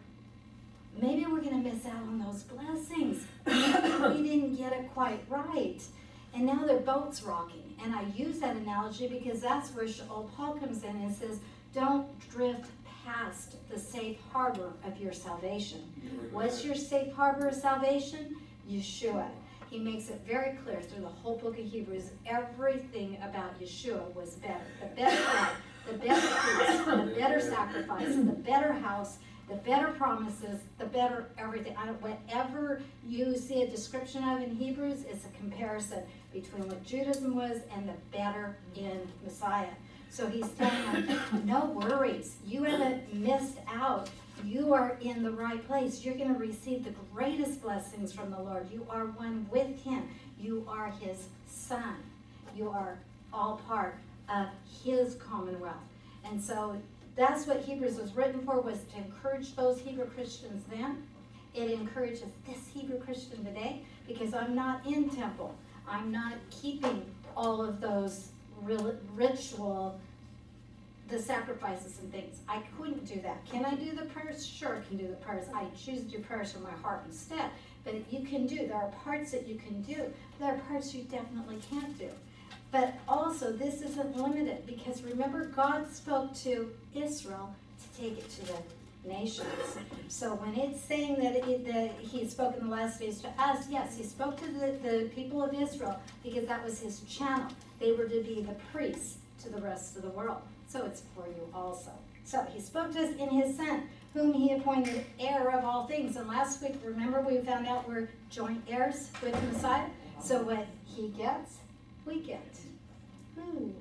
maybe we're going to miss out on those blessings. We didn't get it quite right. And now their boat's rocking. And I use that analogy because that's where Sha'ul Paul comes in and says, don't drift past the safe harbor of your salvation. What's your safe harbor of salvation? Yeshua. He makes it very clear through the whole book of Hebrews, everything about Yeshua was better. The better life, the better peace, the better sacrifice, the better house, the better promises, the better everything. Whatever you see a description of in Hebrews, it's a comparison between what Judaism was and the better in Messiah. So he's telling them, no worries. You haven't missed out. You are in the right place. You're going to receive the greatest blessings from the Lord. You are one with him. You are his son. You are all part of his commonwealth. And so that's what Hebrews was written for, was to encourage those Hebrew Christians then. It encourages this Hebrew Christian today, because I'm not in temple. I'm not keeping all of those ritual, the sacrifices and things. I couldn't do that. Can I do the prayers? Sure, I can do the prayers. I choose to do prayers from my heart instead. But you can do. There are parts that you can do. There are parts you definitely can't do. But also, this isn't limited, because remember, God spoke to Israel to take it to the nations. So when it's saying that he spoke in the last days to us, yes, he spoke to the people of Israel, because that was his channel. They were to be the priests to the rest of the world. So it's for you also. So he spoke to us in his son, whom he appointed heir of all things. And last week, remember, we found out we're joint heirs with Messiah. So what he gets, we get. Ooh,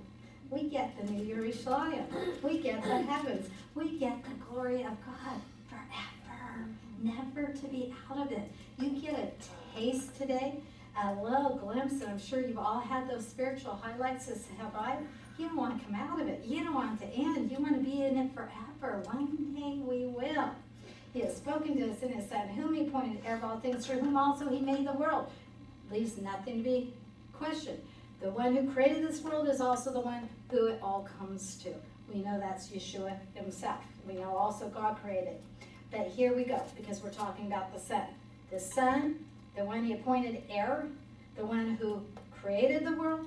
we get the new Yerushalayim. We get the heavens. We get the glory of God forever, never to be out of it. You get a taste today, a little glimpse, and I'm sure you've all had those spiritual highlights, as have I. You don't want to come out of it. You don't want it to end. You want to be in it forever. One day we will. He has spoken to us in his son, whom he appointed heir of all things, through whom also he made the world. Leaves nothing to be questioned. The one who created this world is also the one who it all comes to. We know that's Yeshua himself. We know also God created. But here we go, because we're talking about the Son. The Son, the one he appointed heir, the one who created the world,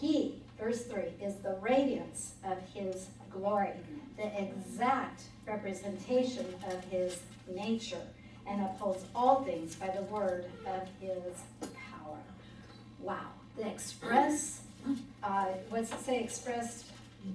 he, verse 3, is the radiance of his glory, the exact representation of his nature, and upholds all things by the word of his power. Wow. The express, what's it say? Expressed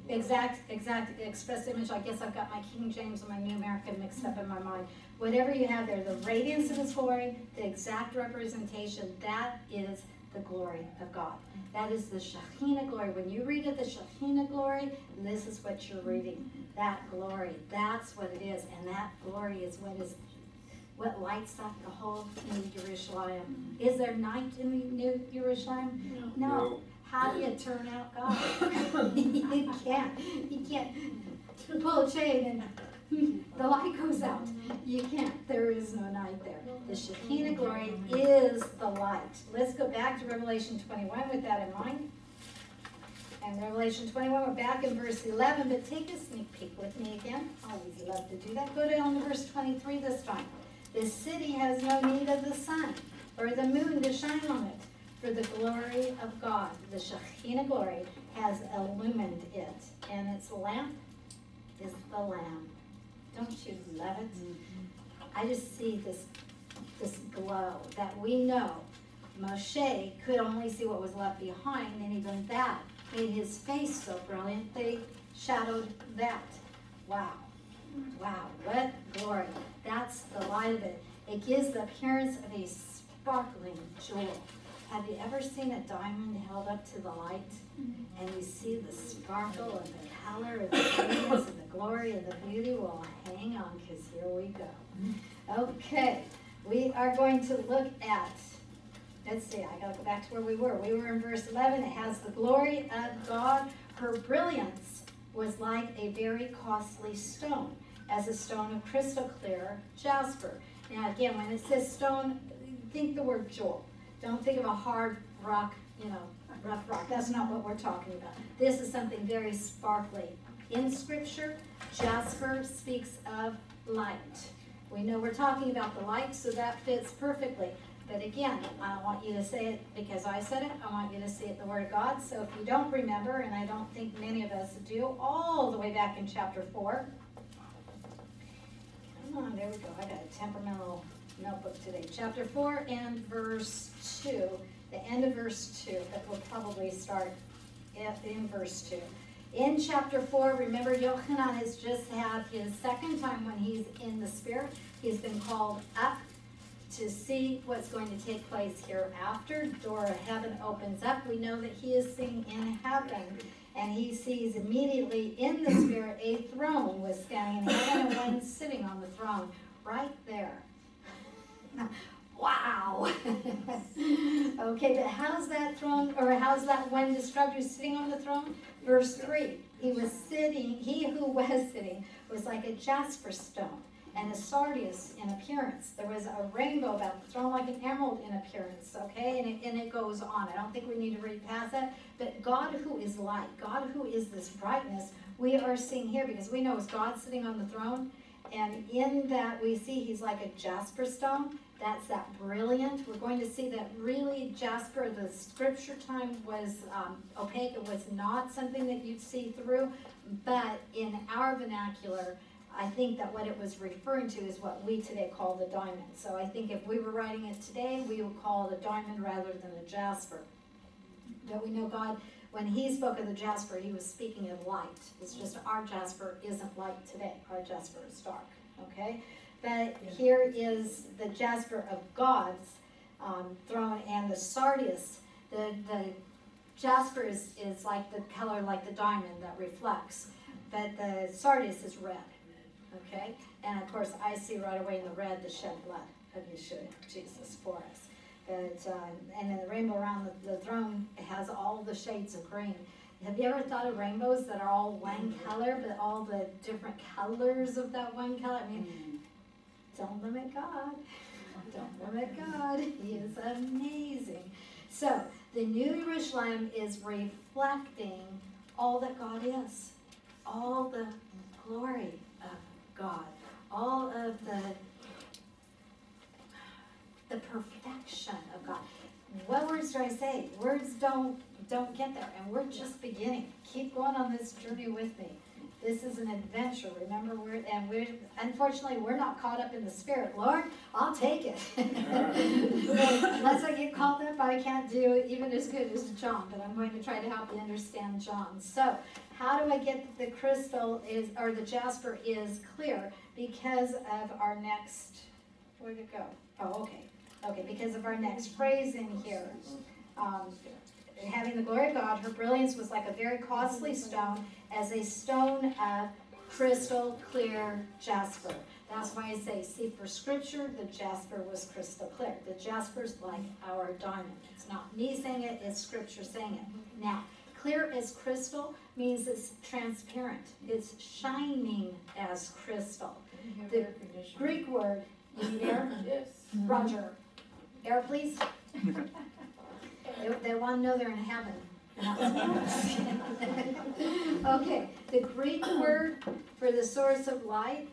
Exact express image. I guess I've got my King James and my New American mixed up in my mind. Whatever you have there, the radiance of His glory, the exact representation, that is the glory of God. That is the Shekhinah glory. When you read of the Shekhinah glory, this is what you're reading. That glory, that's what it is. And that glory is what lights up the whole New Jerusalem. Is there night in the New Jerusalem? No. No. How do you turn out God? You can't pull a chain and the light goes out. You can't. There is no night there. The Shekhinah glory is the light. Let's go back to Revelation 21 with that in mind. And Revelation 21, we're back in verse 11, but take a sneak peek with me again. I always love to do that. Go down to verse 23 this time. This city has no need of the sun or the moon to shine on it. For the glory of God, the Shekhinah glory, has illumined it. And its lamp is the Lamb. Don't you love it? Mm-hmm. I just see this glow that we know Moshe could only see what was left behind, and even that made his face so brilliant they shadowed that. Wow. Wow, what glory. That's the light of it. It gives the appearance of a sparkling jewel. Have you ever seen a diamond held up to the light? And you see the sparkle and the color and the radiance and the glory and the beauty? Well, hang on, because here we go. Okay, we are going to look at, let's see, I got to go back to where we were. We were in verse 11. It has the glory of God. Her brilliance was like a very costly stone, as a stone of crystal clear jasper. Now, again, when it says stone, think the word jewel. Don't think of a hard rock, rough rock. That's not what we're talking about. This is something very sparkly. In Scripture, jasper speaks of light. We know we're talking about the light, so that fits perfectly. But again, I don't want you to say it because I said it. I want you to see it in the Word of God. So if you don't remember, and I don't think many of us do, all the way back in chapter 4. Come on, there we go. I got a temperamental notebook today. Chapter 4 and verse 2, the end of verse 2, but we'll probably start in verse 2. In chapter 4, remember Yochanan has just had his second time when he's in the Spirit. He's been called up to see what's going to take place hereafter. Door of heaven opens up. We know that he is seen in heaven, and he sees immediately in the Spirit a throne was standing in heaven and one sitting on the throne right there. Wow. Okay, but how's that throne, or how's that one described who's sitting on the throne? Verse 3. He who was sitting was like a jasper stone and a sardius in appearance. There was a rainbow about the throne, like an emerald in appearance, okay? And it goes on. I don't think we need to read past that. But God who is light, God who is this brightness, we are seeing here because we know it's God sitting on the throne. And in that we see he's like a jasper stone. That's that brilliant. We're going to see that really jasper, the scripture time was opaque. It was not something that you'd see through. But in our vernacular, I think that what it was referring to is what we today call the diamond. So I think if we were writing it today, we would call it a diamond rather than a jasper. But we know God, when he spoke of the jasper, he was speaking of light. It's just our jasper isn't light today. Our jasper is dark, okay? But here is the jasper of God's throne and the sardius. The jasper is like the color, like the diamond that reflects. But the sardius is red, okay? And of course, I see right away in the red the shed blood of Yeshua, Jesus, for us. But, and then the rainbow around the throne has all the shades of green. Have you ever thought of rainbows that are all one color, but all the different colors of that one color? I mean, don't limit God. Don't limit God. He is amazing. So, the New Jerusalem is reflecting all that God is. All the glory of God. All of the perfection of God. What words do I say? Words don't get there, and we're just beginning. Keep going on this journey with me. This is an adventure. Remember, unfortunately, we're not caught up in the spirit. Lord, I'll take it. Unless I get called up, I can't do even as good as John, but I'm going to try to help you understand John. So how do I get the crystal is, or the jasper is clear? Because of our next, where'd it go? Oh, okay. Okay, because of our next phrase in here. Having the glory of God, her brilliance was like a very costly stone, as a stone of crystal clear jasper. That's why I say, see, for Scripture, the jasper was crystal clear. The jasper's like our diamond. It's not me saying it, it's Scripture saying it. Now, clear as crystal means it's transparent. It's shining as crystal. The Greek word, you there? Yes. Roger. Air, please. They want to know they're in heaven. Okay, the Greek word for the source of light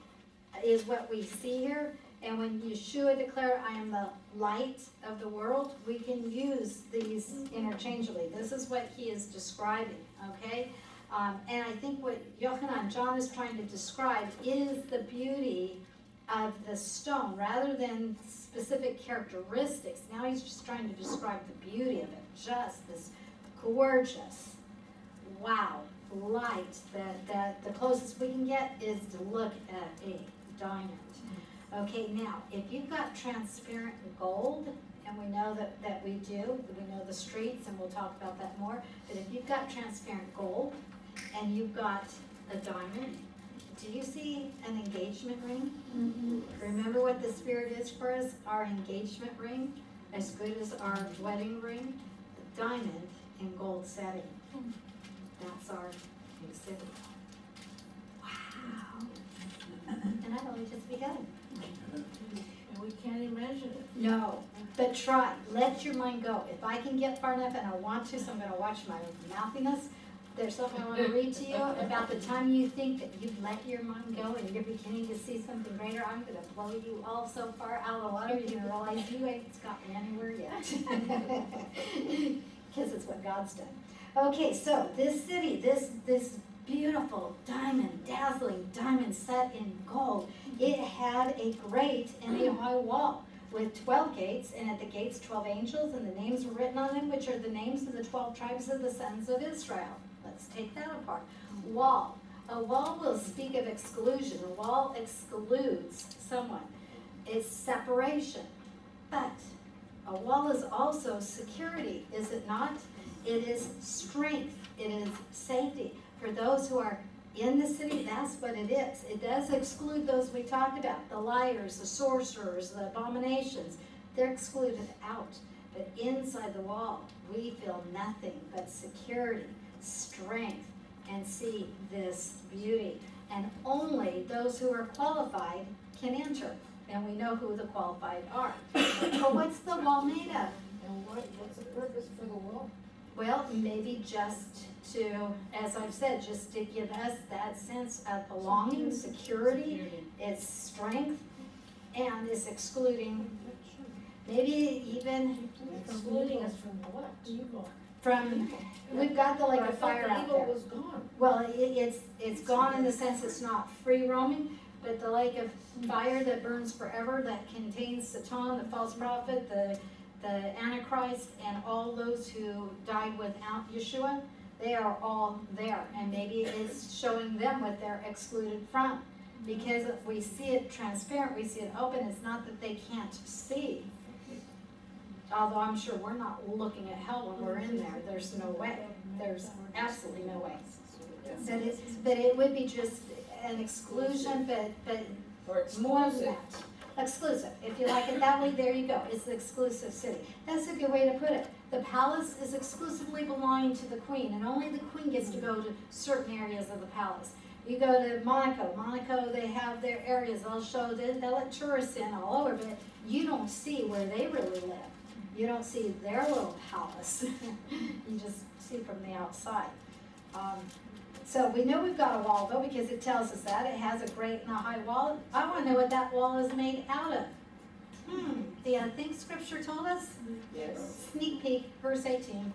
is what we see here. And when Yeshua declared, I am the light of the world, we can use these interchangeably. This is what he is describing, okay? And I think what Yochanan, John is trying to describe is the beauty of the stone rather than specific characteristics. Now he's just trying to describe the beauty of it, just this gorgeous, wow, light that the closest we can get is to look at a diamond. Okay, now, if you've got transparent gold, and we know that we do, we know the streets, and we'll talk about that more, but if you've got transparent gold and you've got a diamond, do you see an engagement ring? Mm-hmm. Remember what the Spirit is for us? Our engagement ring, as good as our wedding ring, the diamond in gold setting. That's our exhibit. Wow. And I've only just begun. And we can't imagine it. No, but try. Let your mind go. If I can get far enough, and I want to, so I'm going to watch my mouthiness. There's something I want to read to you about the time you think that you've let your mind go and you're beginning to see something greater. I'm going to blow you all so far out of the water, you're going to realize you ain't gotten anywhere yet. Because it's what God's done. Okay, so this city, this beautiful diamond, dazzling diamond set in gold, it had a great and a high wall with 12 gates, and at the gates 12 angels, and the names were written on them, which are the names of the 12 tribes of the sons of Israel. Let's take that apart. Wall. A wall will speak of exclusion. A wall excludes someone. It's separation. But a wall is also security, is it not? It is strength. It is safety. For those who are in the city, that's what it is. It does exclude those we talked about, the liars, the sorcerers, the abominations. They're excluded out. But inside the wall, we feel nothing but security, strength, and see this beauty. And only those who are qualified can enter. And we know who the qualified are. But what's the wall made of? And what's the purpose for the wall? Well, maybe just to, as I've said, just to give us that sense of belonging, security, its strength, and it's excluding, maybe even excluding us from what? Evil. From, we've got the like a fire out there. Evil was gone. Well, it's gone in the sense it's not free roaming, but the lake of fire that burns forever, that contains Satan, the false prophet, the Antichrist, and all those who died without Yeshua, they are all there. And maybe it's showing them what they're excluded from. Because if we see it transparent, we see it open, it's not that they can't see. Although I'm sure we're not looking at hell when we're in there. There's no way. There's absolutely no way. But it would be just an exclusion, but more than that. Exclusive. If you like it that way, there you go. It's the exclusive city. That's a good way to put it. The palace is exclusively belonging to the queen, and only the queen gets to go to certain areas of the palace. You go to Monaco. Monaco, they have their areas. They'll let tourists in all over, but you don't see where they really live. You don't see their little palace. You just see from the outside. So we know we've got a wall, though, because it tells us that. It has a great and a high wall. I want to know what that wall is made out of. The thing Scripture told us? Yes. Sneak peek, verse 18.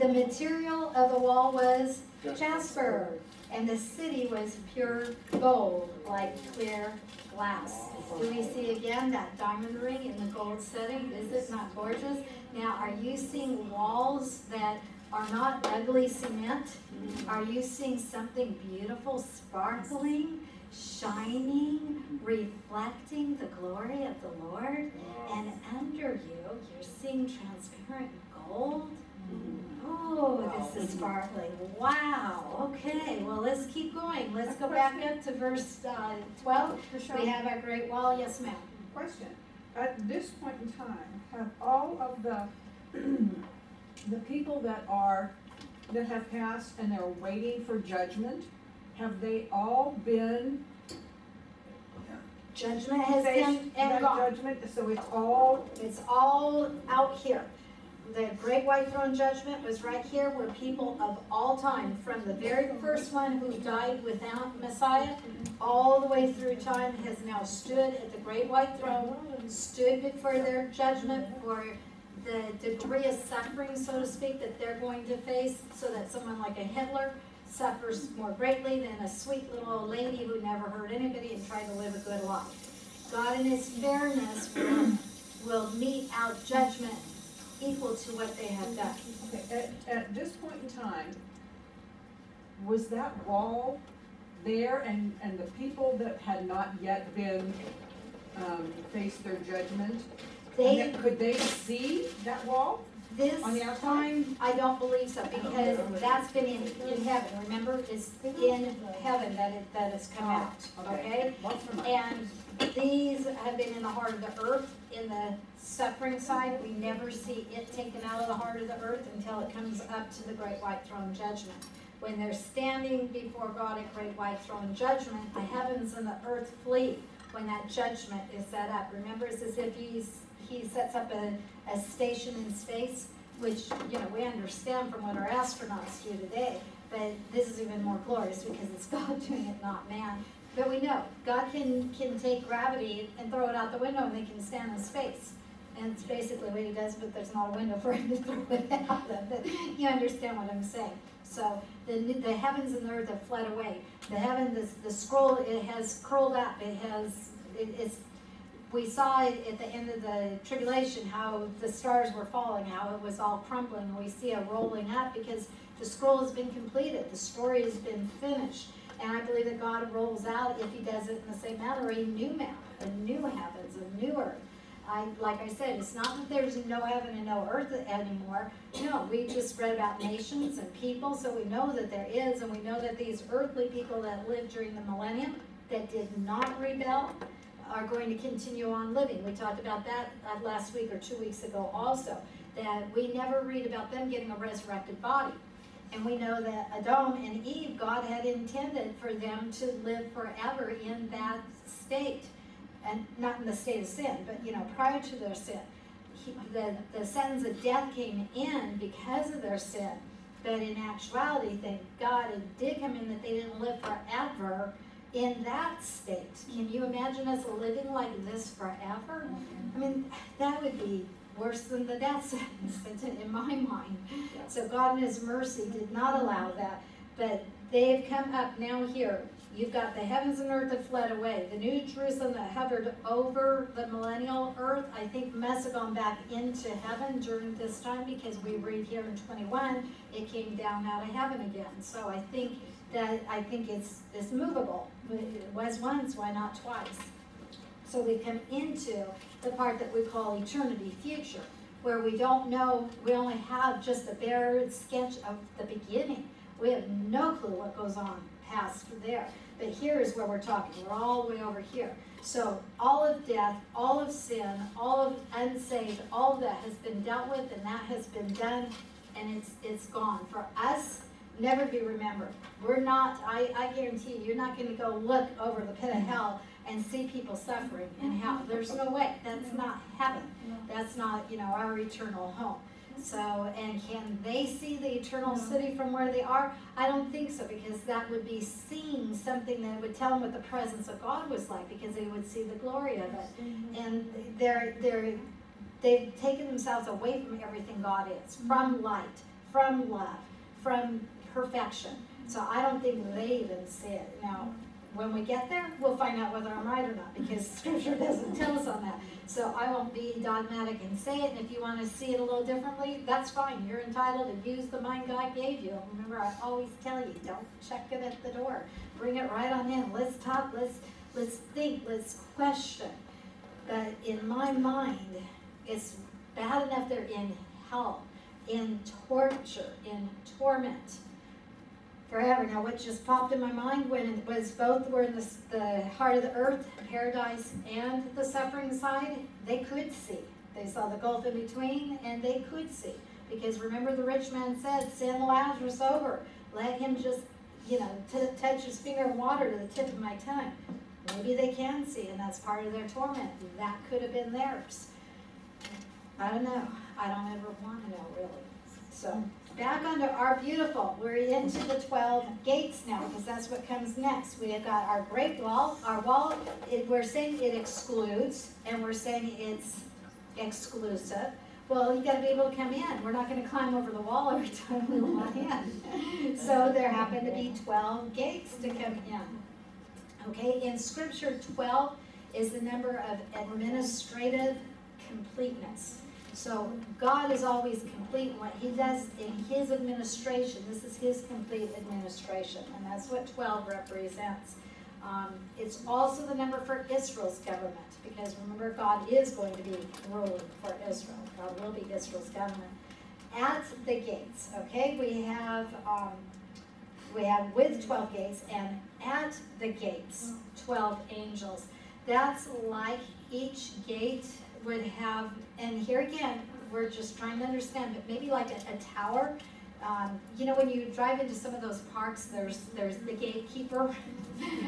The material of the wall was jasper. and the city was pure gold, like clear glass. Do we see again that diamond ring in the gold setting? Is it not gorgeous? Now, are you seeing walls that are not ugly cement? Are you seeing something beautiful, sparkling, shining, reflecting the glory of the Lord? And under you, you're seeing transparent gold. Oh, this is sparkling. Wow. Okay, well, let's keep going. Let's go back up to verse 12. We have our great wall. Yes, ma'am. Question. At this point in time, have all of the people that have passed and they're waiting for judgment, have they all been judgment has been and gone? Judgment, so it's all out here. The great white throne judgment was right here, where people of all time, from the very first one who died without Messiah, all the way through time, has now stood at the great white throne, stood before their judgment for the degree of suffering, so to speak, that they're going to face, so that someone like a Hitler suffers more greatly than a sweet little old lady who never hurt anybody and tried to live a good life. God in his fairness will mete out judgment equal to what they have done. Okay, at this point in time, was that wall there and the people that had not yet been faced their judgment, could they see that wall? This time, I don't believe so, because that's been in heaven. Remember, it's in heaven that it's come out, okay? And these have been in the heart of the earth, in the suffering side. We never see it taken out of the heart of the earth until it comes up to the great white throne judgment. When they're standing before God at great white throne judgment, the heavens and the earth flee when that judgment is set up. Remember, it's as if He sets up a station in space, which we understand from what our astronauts do today, but this is even more glorious because it's God doing it, not man. But we know God can take gravity and throw it out the window, and they can stand in space. And it's basically what he does, but there's not a window for him to throw it out of. But you understand what I'm saying. So the heavens and the earth have fled away. The heaven, the scroll, it has curled up. We saw at the end of the tribulation how the stars were falling, how it was all crumbling. We see a rolling up because the scroll has been completed. The story has been finished. And I believe that God rolls out, if he does it in the same manner, a new map, a new heavens, a new earth. Like I said, it's not that there's no heaven and no earth anymore. No, we just read about nations and people, so we know that there is, and we know that these earthly people that lived during the millennium that did not rebel are going to continue on living. We talked about that last week or 2 weeks ago also, that we never read about them getting a resurrected body. And we know that Adam and Eve, God had intended for them to live forever in that state, and not in the state of sin, but prior to their sin. The sentence of death came in because of their sin, but in actuality, thank God, it did come in that they didn't live forever in that state. Can you imagine us living like this forever? I mean, that would be worse than the death sentence in my mind. So God in his mercy did not allow that. But they've come up now here. You've got the heavens and earth that fled away. The new Jerusalem that hovered over the millennial earth, I think, must have gone back into heaven during this time, because we read here in 21, it came down out of heaven again. So I think it's movable. It was once, why not twice? So we come into the part that we call eternity future, where we don't know, we only have just a bare sketch of the beginning. We have no clue what goes on past there. But here is where we're talking. We're all the way over here. So all of death, all of sin, all of unsaved, all of that has been dealt with, and that has been done, and it's gone. For us, never be remembered. We're not, I guarantee you're not going to go look over the pit of hell and see people suffering in hell. There's no way. That's not heaven. That's not, our eternal home. So, and can they see the eternal city from where they are? I don't think so, because that would be seeing something that would tell them what the presence of God was like, because they would see the glory of it. And they've taken themselves away from everything God is, from light, from love, from perfection, So I don't think they even say it. Now, when we get there, we'll find out whether I'm right or not, because Scripture doesn't tell us on that. So I won't be dogmatic and say it, and if you want to see it a little differently, that's fine. You're entitled to use the mind God gave you. Remember, I always tell you, don't check it at the door. Bring it right on in. Let's talk, let's think, let's question. But in my mind, it's bad enough they're in hell, in torture, in torment. Forever. Now, what just popped in my mind when it was both were in the heart of the earth, paradise, and the suffering side, they could see. They saw the gulf in between, and they could see. Because remember, the rich man said, send Lazarus over. Let him just, touch his finger in water to the tip of my tongue. Maybe they can see, and that's part of their torment. That could have been theirs. I don't know. I don't ever want to know, really. So... back onto our beautiful. We're into the 12 gates now, because that's what comes next. We have got our great wall. Our wall, we're saying it excludes, and we're saying it's exclusive. Well, you got to be able to come in. We're not going to climb over the wall every time we want in. So there happen to be 12 gates to come in. Okay, in Scripture, 12 is the number of administrative completeness. So God is always complete in what he does in his administration. This is his complete administration, and that's what 12 represents. It's also the number for Israel's government, because remember, God is going to be ruling for Israel. God will be Israel's government. At the gates, okay, we have with 12 gates, and at the gates, 12 angels. That's like each gate would have, and here again, we're just trying to understand, but maybe like a tower. When you drive into some of those parks, there's the gatekeeper.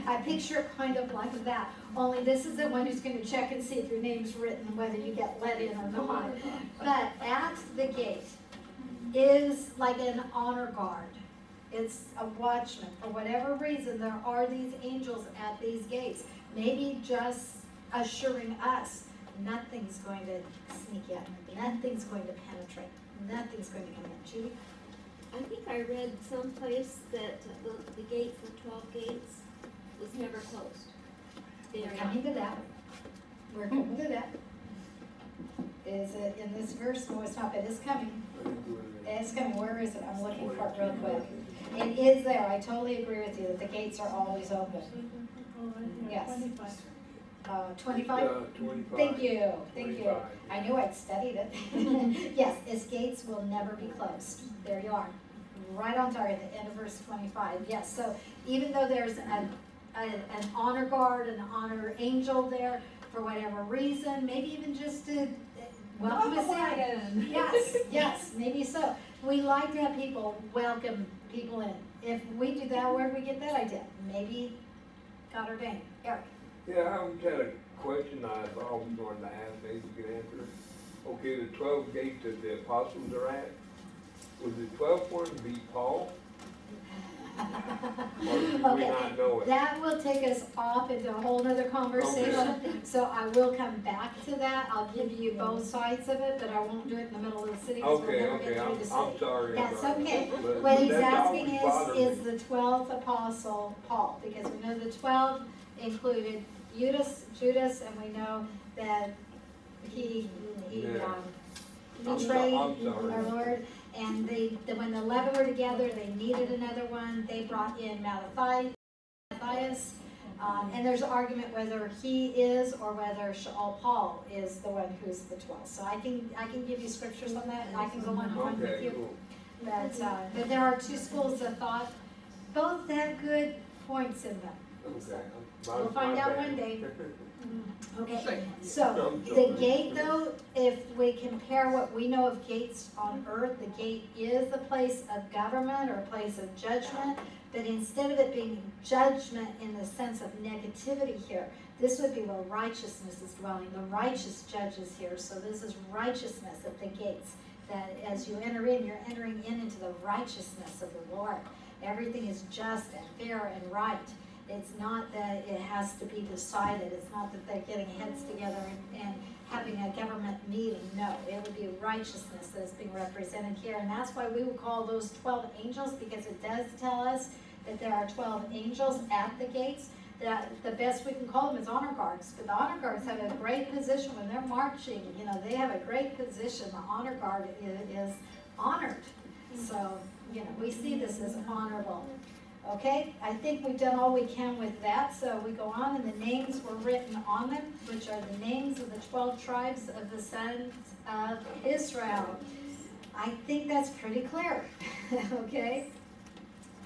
I picture it kind of like that, only this is the one who's going to check and see if your name's written, whether you get let in or not. But at the gate is like an honor guard. It's a watchman. For whatever reason, there are these angels at these gates, maybe just assuring us nothing's going to sneak in. Nothing's going to penetrate. Nothing's going to come in. Judy? I think I read someplace that the gates, the 12 gates, was never closed. We're coming to that. We're coming to that. Is it in this verse? No, it's not, but it's coming. It's coming. Where is it? I'm looking for it real quick. It is there. I totally agree with you that the gates are always open. Yes. 25? 25. Thank you. Thank 25. You. I knew I'd studied it. Yes, its gates will never be closed. There you are. Right on target, the end of verse 25. Yes, so even though there's an honor guard, an honor angel there, for whatever reason, maybe even just to welcome us in. Yes, yes, maybe so. We like to have people welcome people in. If we do that, where do we get that idea? Maybe God ordained. Eric. Yeah, I've got a question I've always wanted to ask, maybe you can answer it. Okay, the 12 gates that the apostles are at, would the 12th one be Paul? Or do we not know it? That will take us off into a whole other conversation, So I will come back to that. I'll give you both sides of it, but I won't do it in the middle of the city. I'm sorry. That's okay. But what he's asking is the 12th apostle Paul, because we know the 12 included Judas, and we know that he betrayed our Lord. And when the 11 were together, they needed another one. They brought in Malathias. And there's an argument whether he is or whether Sha'ul Paul is the one who's the 12th. So I can give you scriptures on that, and I can go on with you. Cool. But there are two schools of thought. Both have good points in them. Okay. We'll find out one day. Okay, so the gate, though, if we compare what we know of gates on earth, the gate is the place of government or a place of judgment, but instead of it being judgment in the sense of negativity here, this would be where righteousness is dwelling. The righteous judge is here, so this is righteousness at the gates, that as you enter in, you're entering in into the righteousness of the Lord. Everything is just and fair and right. It's not that it has to be decided. It's not that they're getting heads together and having a government meeting. No, it would be righteousness that is being represented here. And that's why we would call those 12 angels, because it does tell us that there are 12 angels at the gates. The best we can call them is honor guards, but the honor guards have a great position when they're marching. You know, they have a great position. The honor guard is honored. So, you know, we see this as honorable. Okay, I think we've done all we can with that, so we go on, and the names were written on them, which are the names of the 12 tribes of the sons of Israel. I think that's pretty clear, okay?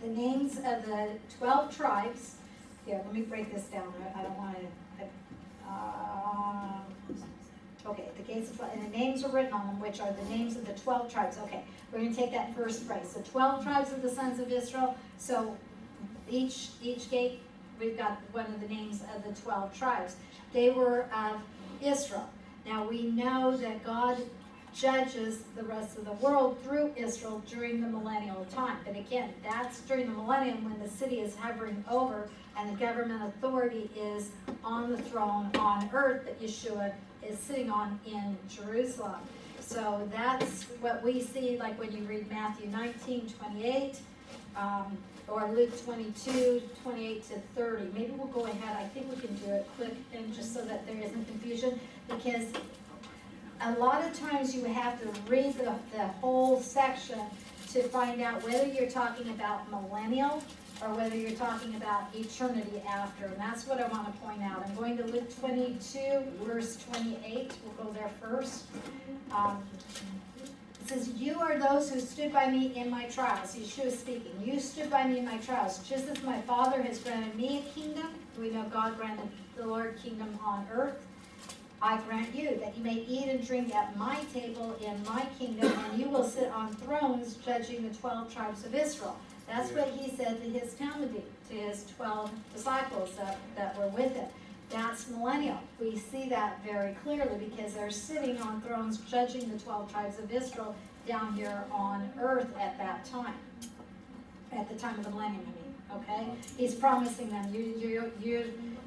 The names of the 12 tribes, here, let me break this down, I don't want to, okay, the gates of, and the names are written on them, which are the names of the 12 tribes. Okay, we're going to take that first phrase, the 12 tribes of the sons of Israel, so each gate, we've got one of the names of the 12 tribes. They were of Israel. Now we know that God judges the rest of the world through Israel during the millennial time. But again, that's during the millennium when the city is hovering over and the government authority is on the throne on earth that Yeshua is sitting on in Jerusalem. So that's what we see, like when you read Matthew 19:28, or Luke 22:28 to 30. Maybe we'll go ahead. I think we can do it quick, and just so that there isn't confusion, because a lot of times you have to read the whole section to find out whether you're talking about millennial or whether you're talking about eternity after. And that's what I want to point out. I'm going to Luke 22, verse 28. We'll go there first. It says, "You are those who stood by me in my trials." Yeshua speaking. "You stood by me in my trials, just as my Father has granted me a kingdom." We know God granted the Lord kingdom on earth. "I grant you that you may eat and drink at my table in my kingdom, and you will sit on thrones judging the 12 tribes of Israel." That's what he said to his Talmudim, to his 12 disciples that were with him. That's millennial. We see that very clearly because they're sitting on thrones judging the 12 tribes of Israel down here on earth at that time. At the time of the millennium, I mean, okay? He's promising them, you're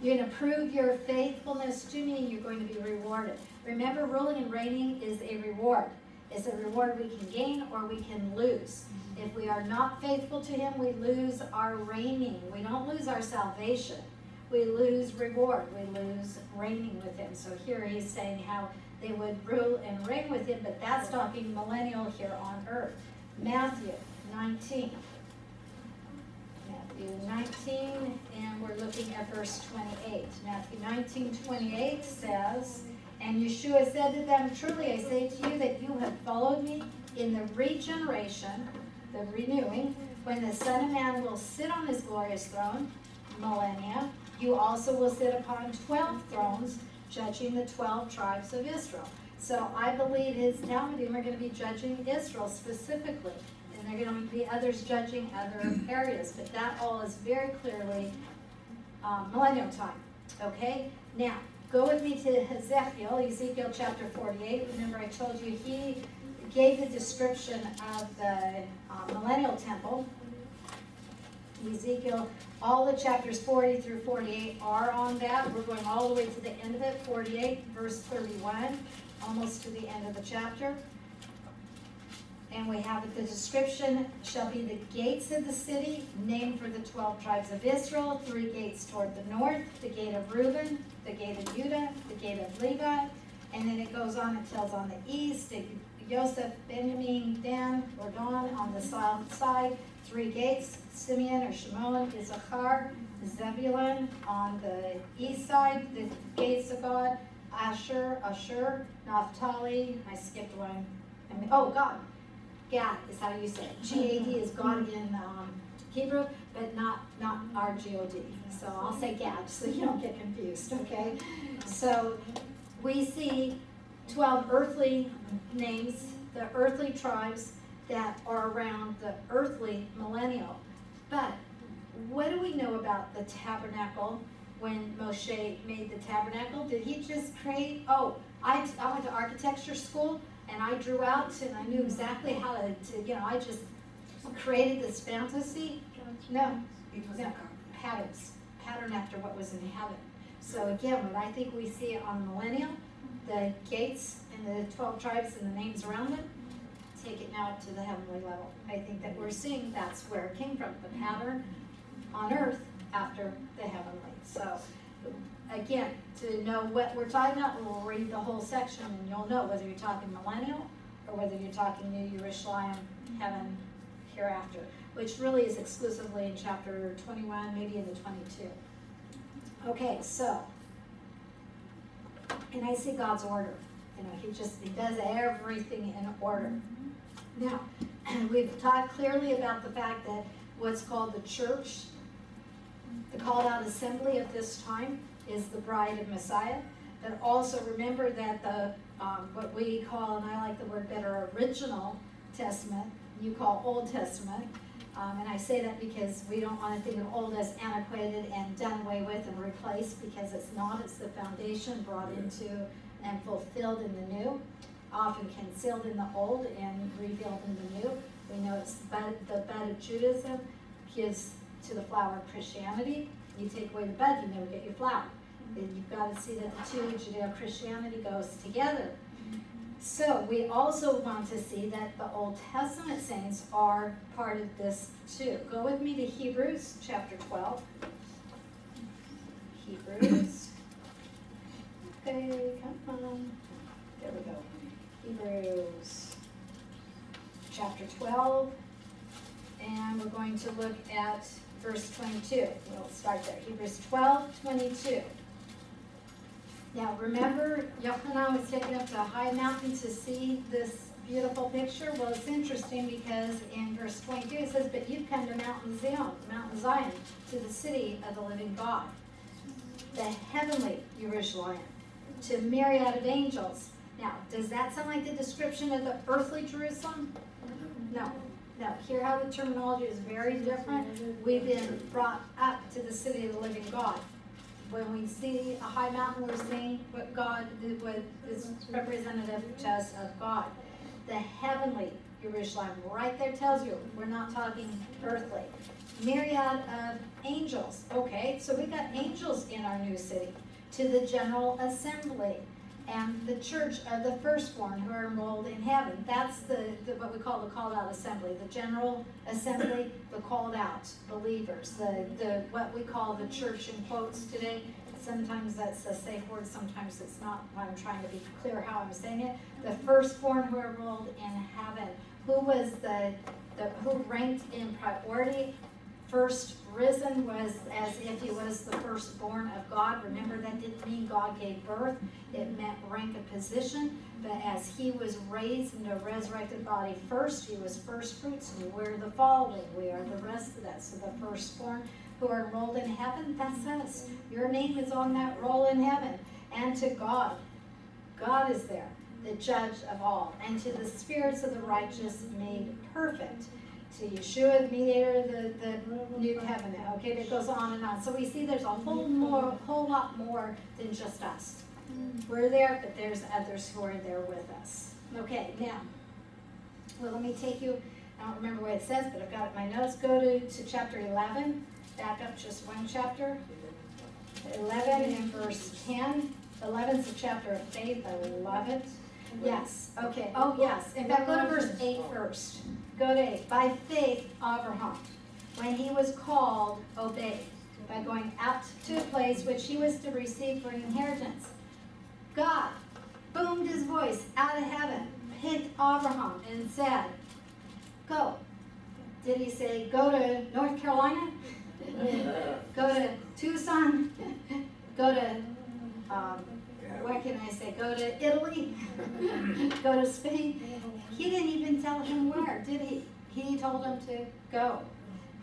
going to prove your faithfulness to me, and you're going to be rewarded. Remember, ruling and reigning is a reward. It's a reward we can gain or we can lose. If we are not faithful to him, we lose our reigning. We don't lose our salvation. We lose reward. We lose reigning with him. So here he's saying how they would rule and reign with him, but that's talking millennial here on earth. Matthew 19. Matthew 19, and we're looking at verse 28. Matthew 19:28 says, "And Yeshua said to them, truly I say to you that you have followed me in the regeneration," the renewing, "when the Son of Man will sit on his glorious throne," millennia, "you also will sit upon 12 thrones, judging the 12 tribes of Israel." So I believe his Talmudim are going to be judging Israel specifically. And there are going to be others judging other areas, but that all is very clearly millennial time. Okay? Now, go with me to Ezekiel chapter 48. Remember I told you he gave the description of the millennial temple. Ezekiel, all the chapters 40 through 48 are on that. We're going all the way to the end of it, 48, verse 31, almost to the end of the chapter. And we have it, the description shall be the gates of the city, named for the 12 tribes of Israel, 3 gates toward the north, the gate of Reuben, the gate of Judah, the gate of Levi, and then it goes on, it tells on the east, Joseph, Benjamin, Dan, or Don on the south side, 3 gates, Simeon or Shimon, Issachar, Zebulun on the east side, the gates of God, Asher, Naphtali, I skipped one, God. Gad is how you say it. G-A-D is God in Hebrew, but not R-G-O-D. So I'll say Gad so you don't get confused, okay? So we see 12 earthly names, the earthly tribes that are around the earthly millennial. But what do we know about the tabernacle when Moshe made the tabernacle? Did he just create? Oh, I went to architecture school. And I drew out, and I knew exactly how to I just created this fantasy. No, it was pattern after what was in heaven. So again, what I think we see on millennial, the gates and the 12 tribes and the names around them, take it now up to the heavenly level. I think that we're seeing that's where it came from, the pattern on earth after the heavenly. So again, to know what we're talking about, we'll read the whole section and you'll know whether you're talking millennial or whether you're talking New Yerushalayim, heaven hereafter, which really is exclusively in chapter 21, maybe in the 22. Okay, so, and I see God's order. You know, he does everything in order. Now, we've talked clearly about the fact that what's called the church, the called out assembly of this time, is the bride of Messiah. But also remember that the what we call, and I like the word better, original testament, you call Old Testament. And I say that because we don't want to think of old as antiquated and done away with and replaced, because it's not. It's the foundation brought into and fulfilled in the new, often concealed in the old and revealed in the new. We know it's the bud of Judaism gives to the flower of Christianity. You take away the bud, you never get your flower. Then you've got to see that the two, Judeo-Christianity, goes together. So we also want to see that the Old Testament saints are part of this too. Go with me to Hebrews chapter 12. Hebrews. Okay, come on. There we go. Hebrews chapter 12. And we're going to look at verse 22. We'll start there. Hebrews 12:22. Now, remember, Yochanan was taken up to a high mountain to see this beautiful picture? Well, it's interesting because in verse 22 it says, "But you've come to Mount Zion, to the city of the living God, the heavenly Jerusalem, to a myriad of angels." Now, does that sound like the description of the earthly Jerusalem? No. No. Hear how the terminology is very different? We've been brought up to the city of the living God. When we see a high mountain, we're seeing what God is representative to us of God. The heavenly Yerushalayim, right there tells you we're not talking earthly. Myriad of angels. Okay, so we got angels in our new city. To the general assembly and the church of the firstborn who are enrolled in heaven. That's the what we call the called out assembly, the general assembly, the called out believers, the what we call the church in quotes today. Sometimes that's a safe word, sometimes it's not. I'm trying to be clear how I'm saying it. The firstborn who are enrolled in heaven. Who was who ranked in priority? First risen was as if he was the firstborn of God. Remember, that didn't mean God gave birth. It meant rank of position. But as he was raised into a resurrected body first, he was first fruits, and we're the following. We are the rest of that. So the firstborn who are enrolled in heaven, that's us. Your name is on that roll in heaven. And to God, God is there, the judge of all. And to the spirits of the righteous made perfect. To Yeshua, the mediator of the new covenant. Okay, it goes on and on. So we see there's a whole lot more than just us. We're there, but there's others who are there with us. Okay, now, well, let me take you, I don't remember what it says, but I've got it in my notes. Go to chapter 11, back up just one chapter. 11 and verse 10. 11's the chapter of faith. I love it. Yes, okay. Oh, yes. In fact, go to verse 8 first. Go to 8. By faith, Abraham, when he was called, obeyed, by going out to a place which he was to receive for an inheritance. God boomed his voice out of heaven, hit Abraham, and said, "Go." Did he say, "Go to North Carolina"? Go to Tucson? Go to... what can I say? Go to Italy? Go to Spain? He didn't even tell him where, did he? He told him to go.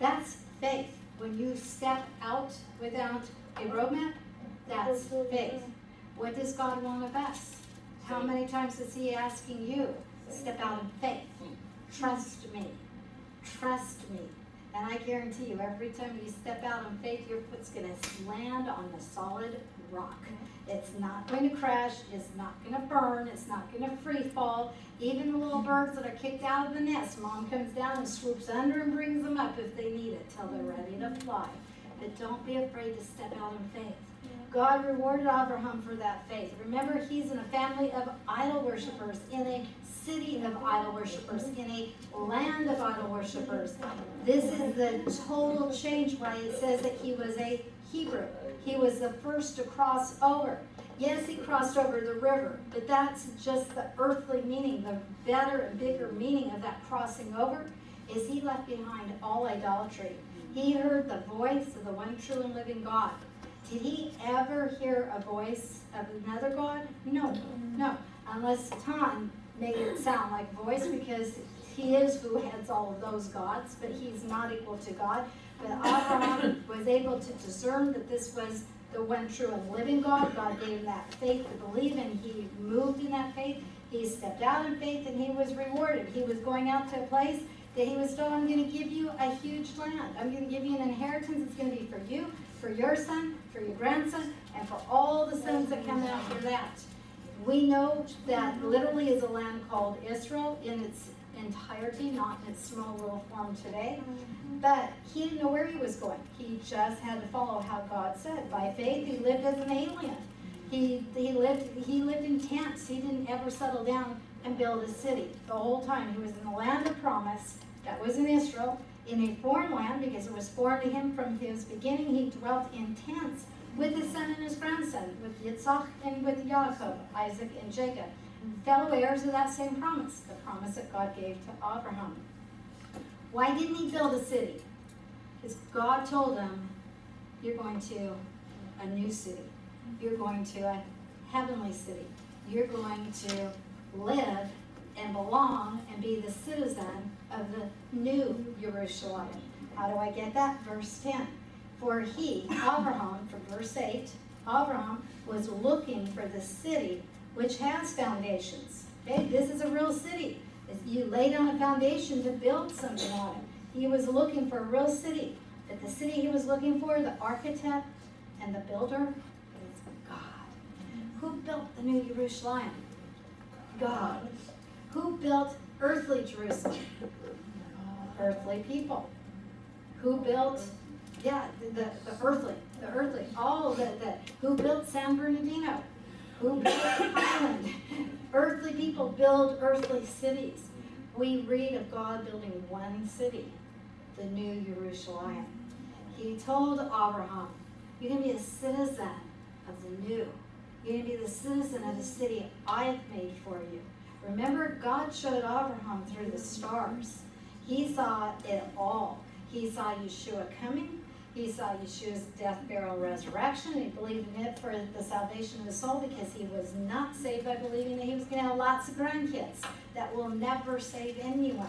That's faith. When you step out without a roadmap, that's faith. What does God want of us? How many times is he asking you? Step out in faith. Trust me. Trust me. And I guarantee you, every time you step out in faith, your foot's going to land on the solid rock. It's not going to crash. It's not going to burn. It's not going to free fall. Even the little birds that are kicked out of the nest, mom comes down and swoops under and brings them up if they need it till they're ready to fly. But don't be afraid to step out in faith. God rewarded Abraham for that faith. Remember, he's in a family of idol worshippers, in a city of idol worshippers, in a land of idol worshippers. This is the total change why it says that he was a Hebrew. He was the first to cross over. Yes, he crossed over the river, but that's just the earthly meaning. The better and bigger meaning of that crossing over is he left behind all idolatry. He heard the voice of the one true and living God. Did he ever hear a voice of another God? No. Unless Tan made it sound like voice, because he is who heads all of those gods, but he's not equal to God. But Abraham was able to discern that this was the one true and living God. God gave him that faith to believe, and he moved in that faith. He stepped out in faith, and he was rewarded. He was going out to a place that he was told, I'm going to give you a huge land. I'm going to give you an inheritance. It's going to be for you, for your son, for your grandson, and for all the sons that come after that. We know that literally is a land called Israel in its entirety, not in its small little form today. But he didn't know where he was going. He just had to follow how God said. By faith, he lived as an alien. He lived in tents. He didn't ever settle down and build a city. The whole time he was in the land of promise, that was in Israel, in a foreign land, because it was foreign to him from his beginning. He dwelt in tents with his son and his grandson, with Yitzhak and with Yaakov, Isaac and Jacob, fellow heirs of that same promise, the promise that God gave to Abraham. Why didn't he build a city? Because God told him, you're going to a new city. You're going to a heavenly city. You're going to live and belong and be the citizen of the new Yerushalayim. How do I get that? Verse 10. For he, Abraham, from verse 8, Abraham was looking for the city which has foundations. Okay, this is a real city. You lay down a foundation to build something on it. He was looking for a real city. But the city he was looking for, the architect and the builder, is God. Who built the new Yerushalayim? God. Who built earthly Jerusalem? Earthly people. Who built, the earthly. Who built San Bernardino? Who built the island? Earthly people build earthly cities. We read of God building one city, the new Jerusalem. He told Abraham, you're going to be a citizen of the new. You're going to be the citizen of the city I have made for you. Remember, God showed Abraham through the stars. He saw it all. He saw Yeshua coming. He saw Yeshua's death, burial, resurrection. He believed in it for the salvation of his soul, because he was not saved by believing that he was going to have lots of grandkids. That will never save anyone.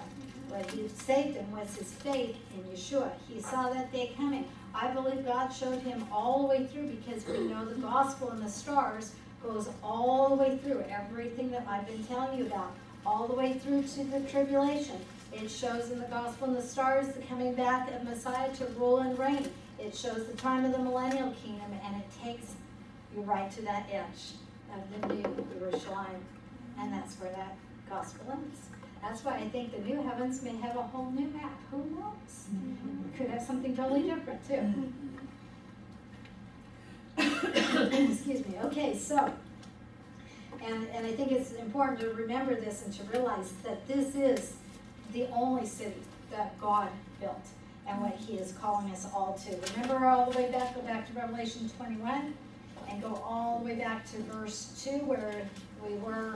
What he saved him was his faith in Yeshua. He saw that day coming. I believe God showed him all the way through, because we know the gospel and the stars goes all the way through. Everything that I've been telling you about, all the way through to the tribulation. It shows in the gospel and the stars the coming back of Messiah to rule and reign. It shows the time of the millennial kingdom, and it takes you right to that edge of the new Jerusalem. And that's where that gospel ends. That's why I think the new heavens may have a whole new map. Who knows? It could have something totally different, too. Excuse me. Okay, so, and I think it's important to remember this and to realize that this is the only city that God built and what he is calling us all to. Remember all the way back, go back to Revelation 21 and go all the way back to verse 2, where we were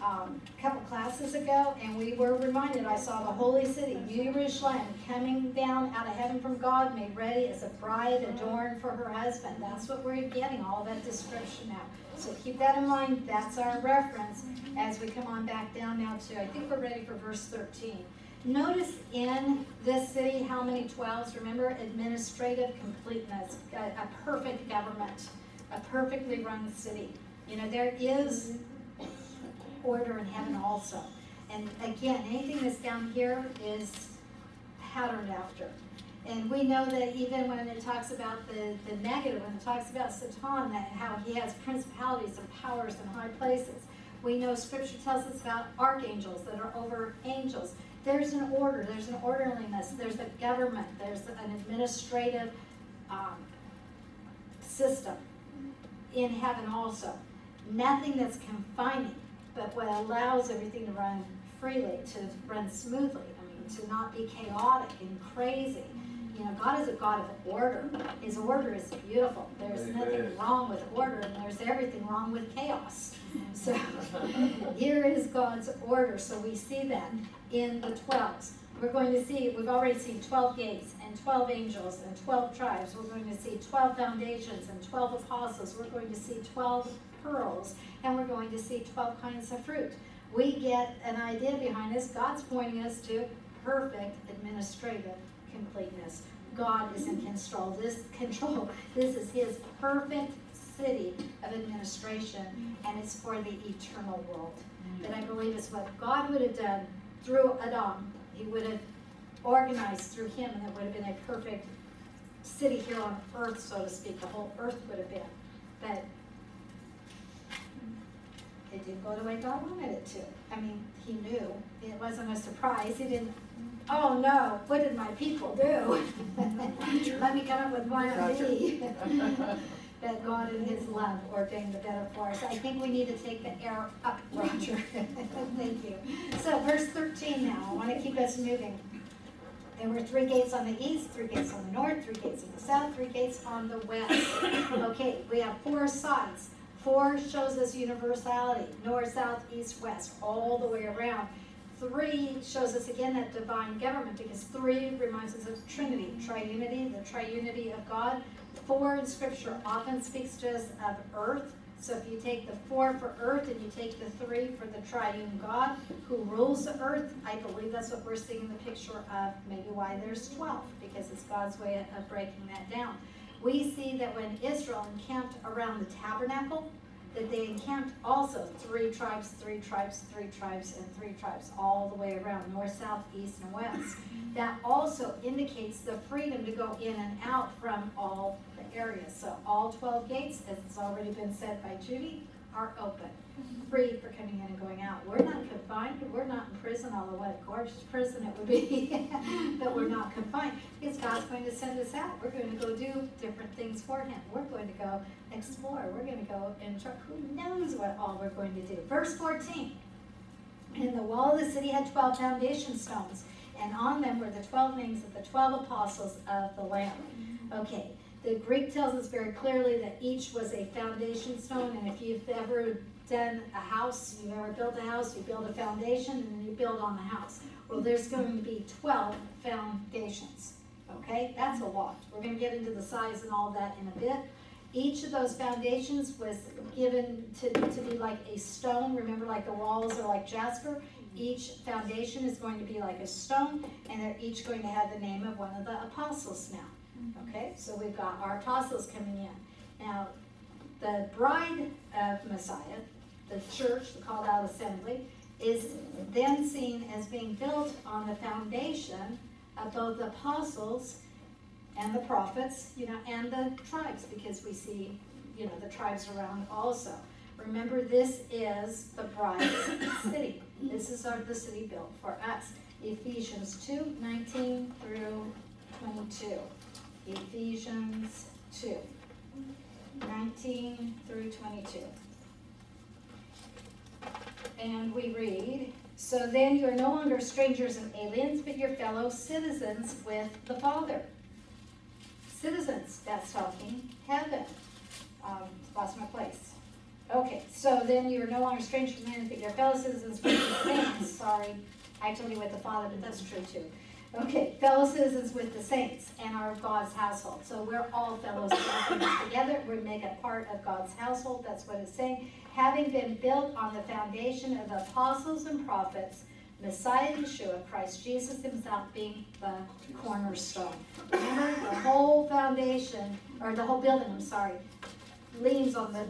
a couple classes ago, and we were reminded, I saw the holy city, New Jerusalem, coming down out of heaven from God, made ready as a bride adorned for her husband. That's what we're getting, all that description now. So keep that in mind. That's our reference as we come on back down now to, I think we're ready for verse 13. Notice in this city how many 12s. Remember, administrative completeness, a perfect government, a perfectly run city. You know, there is order in heaven also. And again, anything that's down here is patterned after. And we know that even when it talks about the negative, when it talks about Satan, that how he has principalities and powers and high places. We know Scripture tells us about archangels that are over angels. There's an order. There's an orderliness. There's a government. There's an administrative system in heaven also. Nothing that's confining, but what allows everything to run freely, to run smoothly. I mean, to not be chaotic and crazy. You know, God is a God of order. His order is beautiful. There's nothing wrong with order, and there's everything wrong with chaos. So here is God's order. So we see that in the 12s. We're going to see, we've already seen 12 gates and 12 angels and 12 tribes. We're going to see 12 foundations and 12 apostles. We're going to see 12 pearls, and we're going to see 12 kinds of fruit. We get an idea behind this. God's pointing us to perfect administrative completeness. God is in control. This is his perfect city of administration, and it's for the eternal world. That I believe is what God would have done through Adam. He would have organized through him, and it would have been a perfect city here on earth, so to speak. The whole earth would have been. But it didn't go the way God wanted it to. I mean, he knew. It wasn't a surprise. He didn't, oh no, what did my people do? Let me come up with one of these. That God in his love ordained the better for us. I think we need to take the air up, Roger. Thank you. So verse 13 now, I want to keep us moving. There were 3 gates on the east, 3 gates on the north, 3 gates on the south, 3 gates on the west. Okay, we have 4 sides. 4 shows us universality, north, south, east, west, all the way around. 3 shows us again that divine government, because 3 reminds us of Trinity, triunity, the triunity of God. 4 in Scripture often speaks to us of earth. So if you take the 4 for earth and you take the 3 for the triune God who rules the earth, I believe that's what we're seeing in the picture of maybe why there's 12, because it's God's way of breaking that down. We see that when Israel encamped around the tabernacle, that they encamped also 3 tribes, 3 tribes, 3 tribes, and 3 tribes, all the way around, north, south, east, and west. That also indicates the freedom to go in and out from all the areas. So all 12 gates, as it's already been said by Judy, are open, free for coming in and going out. We're not confined. We're not in prison, although what a gorgeous prison it would be. But we're not confined, because God's going to send us out. We're going to go do different things for him. We're going to go explore. We're going to go and try. Who knows what all we're going to do. Verse 14, and the wall of the city had 12 foundation stones, and on them were the 12 names of the 12 apostles of the Lamb. Okay. The Greek tells us very clearly that each was a foundation stone, and if you've ever done a house, you've ever built a house, you build a foundation, and then you build on the house. Well, there's going to be 12 foundations, okay? That's a lot. We're going to get into the size and all that in a bit. Each of those foundations was given to be like a stone. Remember, like the walls are like jasper. Each foundation is going to be like a stone, and they're each going to have the name of one of the apostles now. Okay, so we've got our apostles coming in. Now, the bride of Messiah, the church, the called out assembly, is then seen as being built on the foundation of both the apostles and the prophets, you know, and the tribes, because we see, you know, the tribes around also. Remember, this is the bride's city. This is the city built for us. Ephesians 2, 19 through 22. Ephesians 2, 19 through 22. And we read, so then you are no longer strangers and aliens, but your fellow citizens with the Father. Citizens, that's talking heaven. Lost my place. Okay, so then you are no longer strangers and aliens, but your fellow citizens with the saints. Sorry, I told you with the Father, but that's true too. Okay, fellow citizens with the saints and are of God's household. So we're all fellow citizens together. We make a part of God's household. That's what it's saying. Having been built on the foundation of the apostles and prophets, Messiah Yeshua, Christ Jesus himself being the cornerstone. Remember, the whole foundation, or the whole building, I'm sorry, leans on the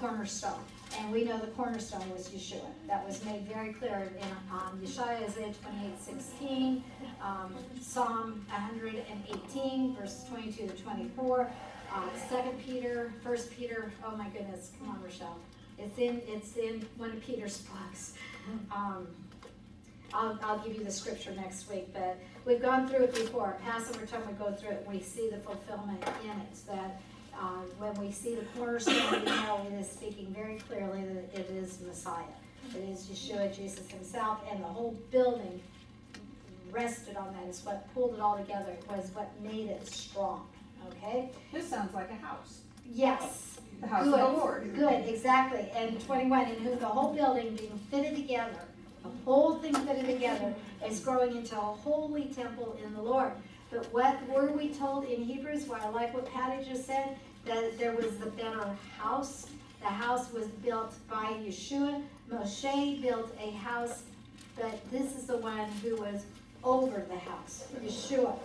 cornerstone. And we know the cornerstone was Yeshua. That was made very clear in Yeshaya, Isaiah 28:16, Psalm 118, verses 22 to 24, 2 Peter, 1 Peter. Oh my goodness, come on, Rochelle. It's in one of Peter's books. I'll give you the scripture next week, but we've gone through it before. Passover time we go through it. We see the fulfillment in it. So that when we see the cornerstone, we know it is speaking very clearly that it is Messiah. It is Yeshua, Jesus himself, and the whole building rested on that. It's what pulled it all together. It was what made it strong. Okay? This sounds like a house. Yes. The house of the Lord. Good, exactly. And 21, in whom the whole building being fitted together, the whole thing fitted together, is growing into a holy temple in the Lord. But what were we told in Hebrews? Well, I like what Patty just said, that there was the better house. The house was built by Yeshua. Moshe built a house, but this is the one who was over the house, Yeshua.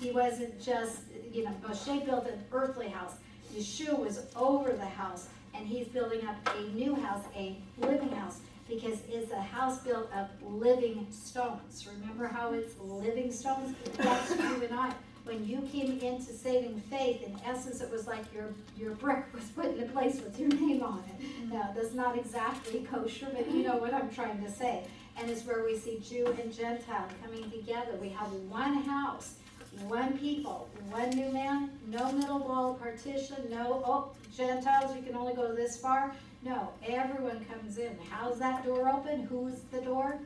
He wasn't just, you know, Moshe built an earthly house. Yeshua was over the house, and he's building up a new house, a living house, because it's a house built of living stones. Remember how it's living stones? That's you and I. When you came into saving faith, in essence, it was like your brick was put in a place with your name on it. Now, that's not exactly kosher, but you know what I'm trying to say. And it's where we see Jew and Gentile coming together. We have one house, one people, one new man, no middle wall partition, no, oh, Gentiles, you can only go this far. No, everyone comes in. How's that door open? Who's the door?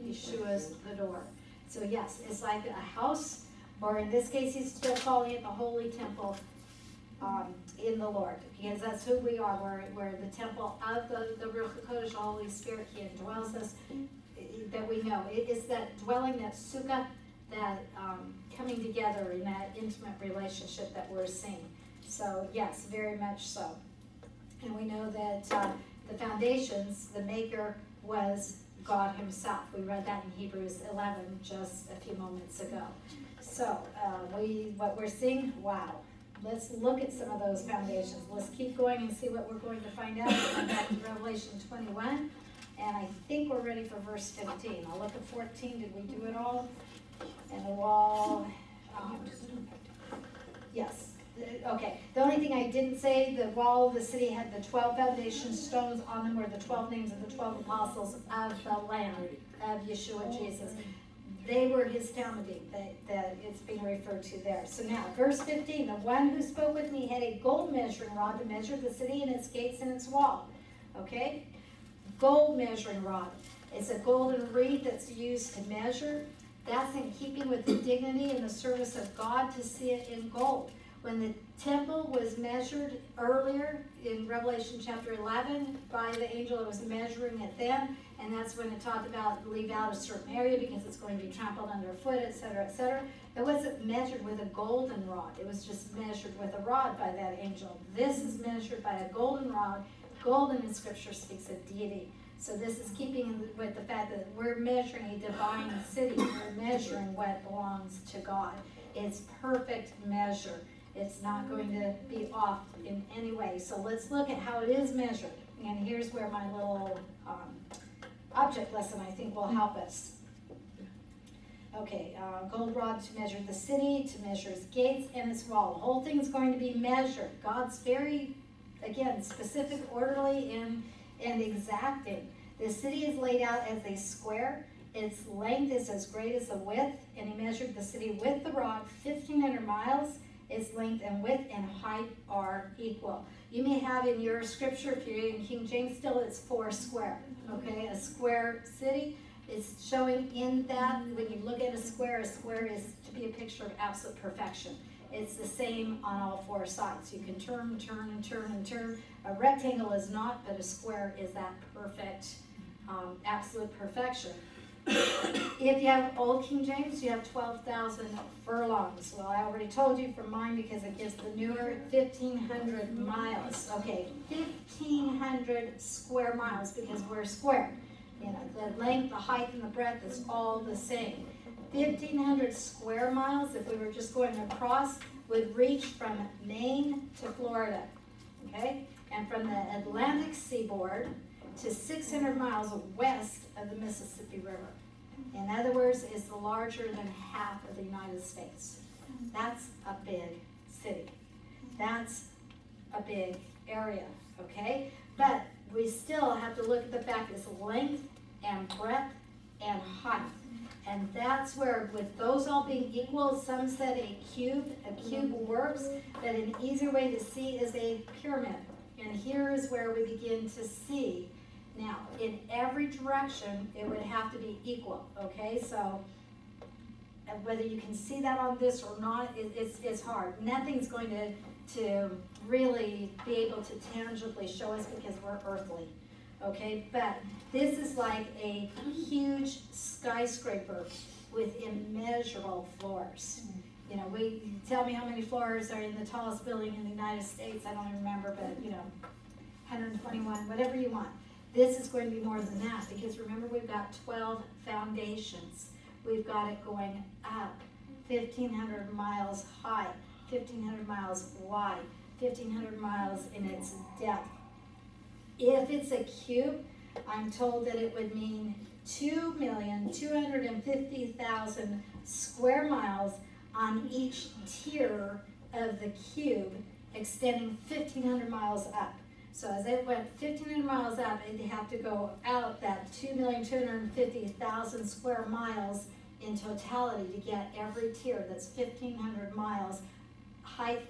Yeshua's the door. So yes, it's like a house, or in this case, he's still calling it the holy temple in the Lord, because that's who we are. We're the temple of the Ruach Hakodesh, the Holy Spirit. He indwells us, that we know. It is that dwelling, that sukkah, that coming together in that intimate relationship that we're seeing. So yes, very much so. And we know that the foundations, the maker was God himself. We read that in Hebrews 11 just a few moments ago. So what we're seeing, wow. Let's look at some of those foundations. Let's keep going and see what we're going to find out. We're back to Revelation 21, and I think we're ready for verse 15. I'll look at 14. Did we do it all? And the wall. Yes. Okay. The only thing I didn't say, the wall of the city had the 12 foundation stones on them, were the 12 names of the 12 apostles of the Lamb, of Yeshua Jesus. They were his Talmudim, that it's being referred to there. So now, verse 15, the one who spoke with me had a gold measuring rod to measure the city and its gates and its wall. Okay? Gold measuring rod. It's a golden reed that's used to measure. That's in keeping with the dignity and the service of God to see it in gold. When the temple was measured earlier in Revelation chapter 11 by the angel that was measuring it then, and that's when it talked about leave out a certain area because it's going to be trampled underfoot, etc., etc. It wasn't measured with a golden rod. It was just measured with a rod by that angel. This is measured by a golden rod. Golden in Scripture speaks of deity. So this is keeping with the fact that we're measuring a divine city. We're measuring what belongs to God. It's perfect measure. It's not going to be off in any way. So let's look at how it is measured. And here's where my little object lesson, I think, will help us. Okay, gold rod to measure the city, to measure its gates and its wall. The whole thing's going to be measured. God's very, again, specific, orderly, and exacting. The city is laid out as a square. Its length is as great as the width. And he measured the city with the rod, 1,500 miles. Its length and width and height are equal. You may have in your scripture, if you're in King James still, it's 4 square. Okay, a square city. It's showing in that when you look at a square is to be a picture of absolute perfection. It's the same on all 4 sides. You can turn, turn, and turn, and turn. A rectangle is not, but a square is that perfect, absolute perfection. If you have Old King James, you have 12,000 furlongs. Well, I already told you from mine because it gives the newer 1,500 miles. Okay, 1,500 square miles because we're square. You know, the length, the height, and the breadth is all the same. 1,500 square miles, if we were just going across, would reach from Maine to Florida. Okay, and from the Atlantic seaboard to 600 miles west of the Mississippi River. In other words, it's larger than half of the United States. That's a big city. That's a big area, okay? But we still have to look at the fact it's length and breadth and height. And that's where, with those all being equal, some said a cube works, but an easier way to see is a pyramid. And here is where we begin to see. Now, in every direction, it would have to be equal, okay? So whether you can see that on this or not, it's hard. Nothing's going to really be able to tangibly show us because we're earthly, okay? But this is like a huge skyscraper with immeasurable floors. You know, tell me how many floors are in the tallest building in the United States. I don't even remember, but, you know, 121, whatever you want. This is going to be more than that because, remember, we've got 12 foundations. We've got it going up 1,500 miles high, 1,500 miles wide, 1,500 miles in its depth. If it's a cube, I'm told that it would mean 2,250,000 square miles on each tier of the cube, extending 1,500 miles up. So as it went 1,500 miles up, it'd have to go out that 2,250,000 square miles in totality to get every tier. That's 1,500 miles, height,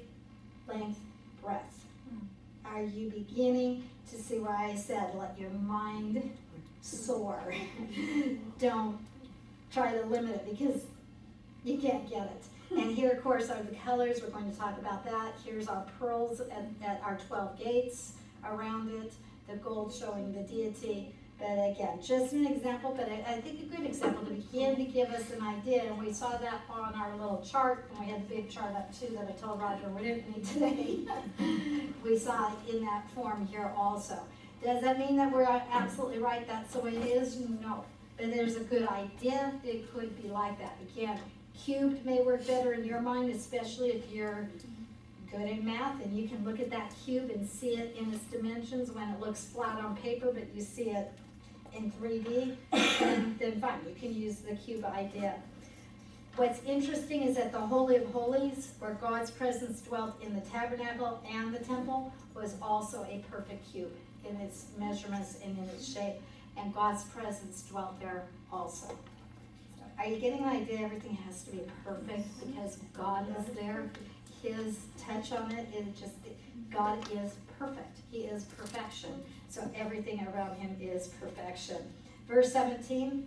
length, breadth. Are you beginning to see why I said, let your mind soar? Don't try to limit it because you can't get it. And here, of course, are the colors. We're going to talk about that. Here's our pearls at our 12 gates around it, the gold showing the deity. But again, just an example, but I think a good example to begin to give us an idea. And we saw that on our little chart, and we had the big chart up too that I told Roger we didn't need today. We saw it in that form here also. Does that mean that we're absolutely right, that's the way it is? No. But there's a good idea it could be like that. Again, cubed may work better in your mind, especially if you're good in math and you can look at that cube and see it in its dimensions when it looks flat on paper, but you see it in 3D, and then fine, you can use the cube idea. What's interesting is that the Holy of Holies, where God's presence dwelt in the tabernacle and the temple, was also a perfect cube in its measurements and in its shape, and God's presence dwelt there also. Are you getting an idea? Everything has to be perfect because God is there. His touch on it is just, God is perfect. He is perfection. So everything around him is perfection. Verse 17.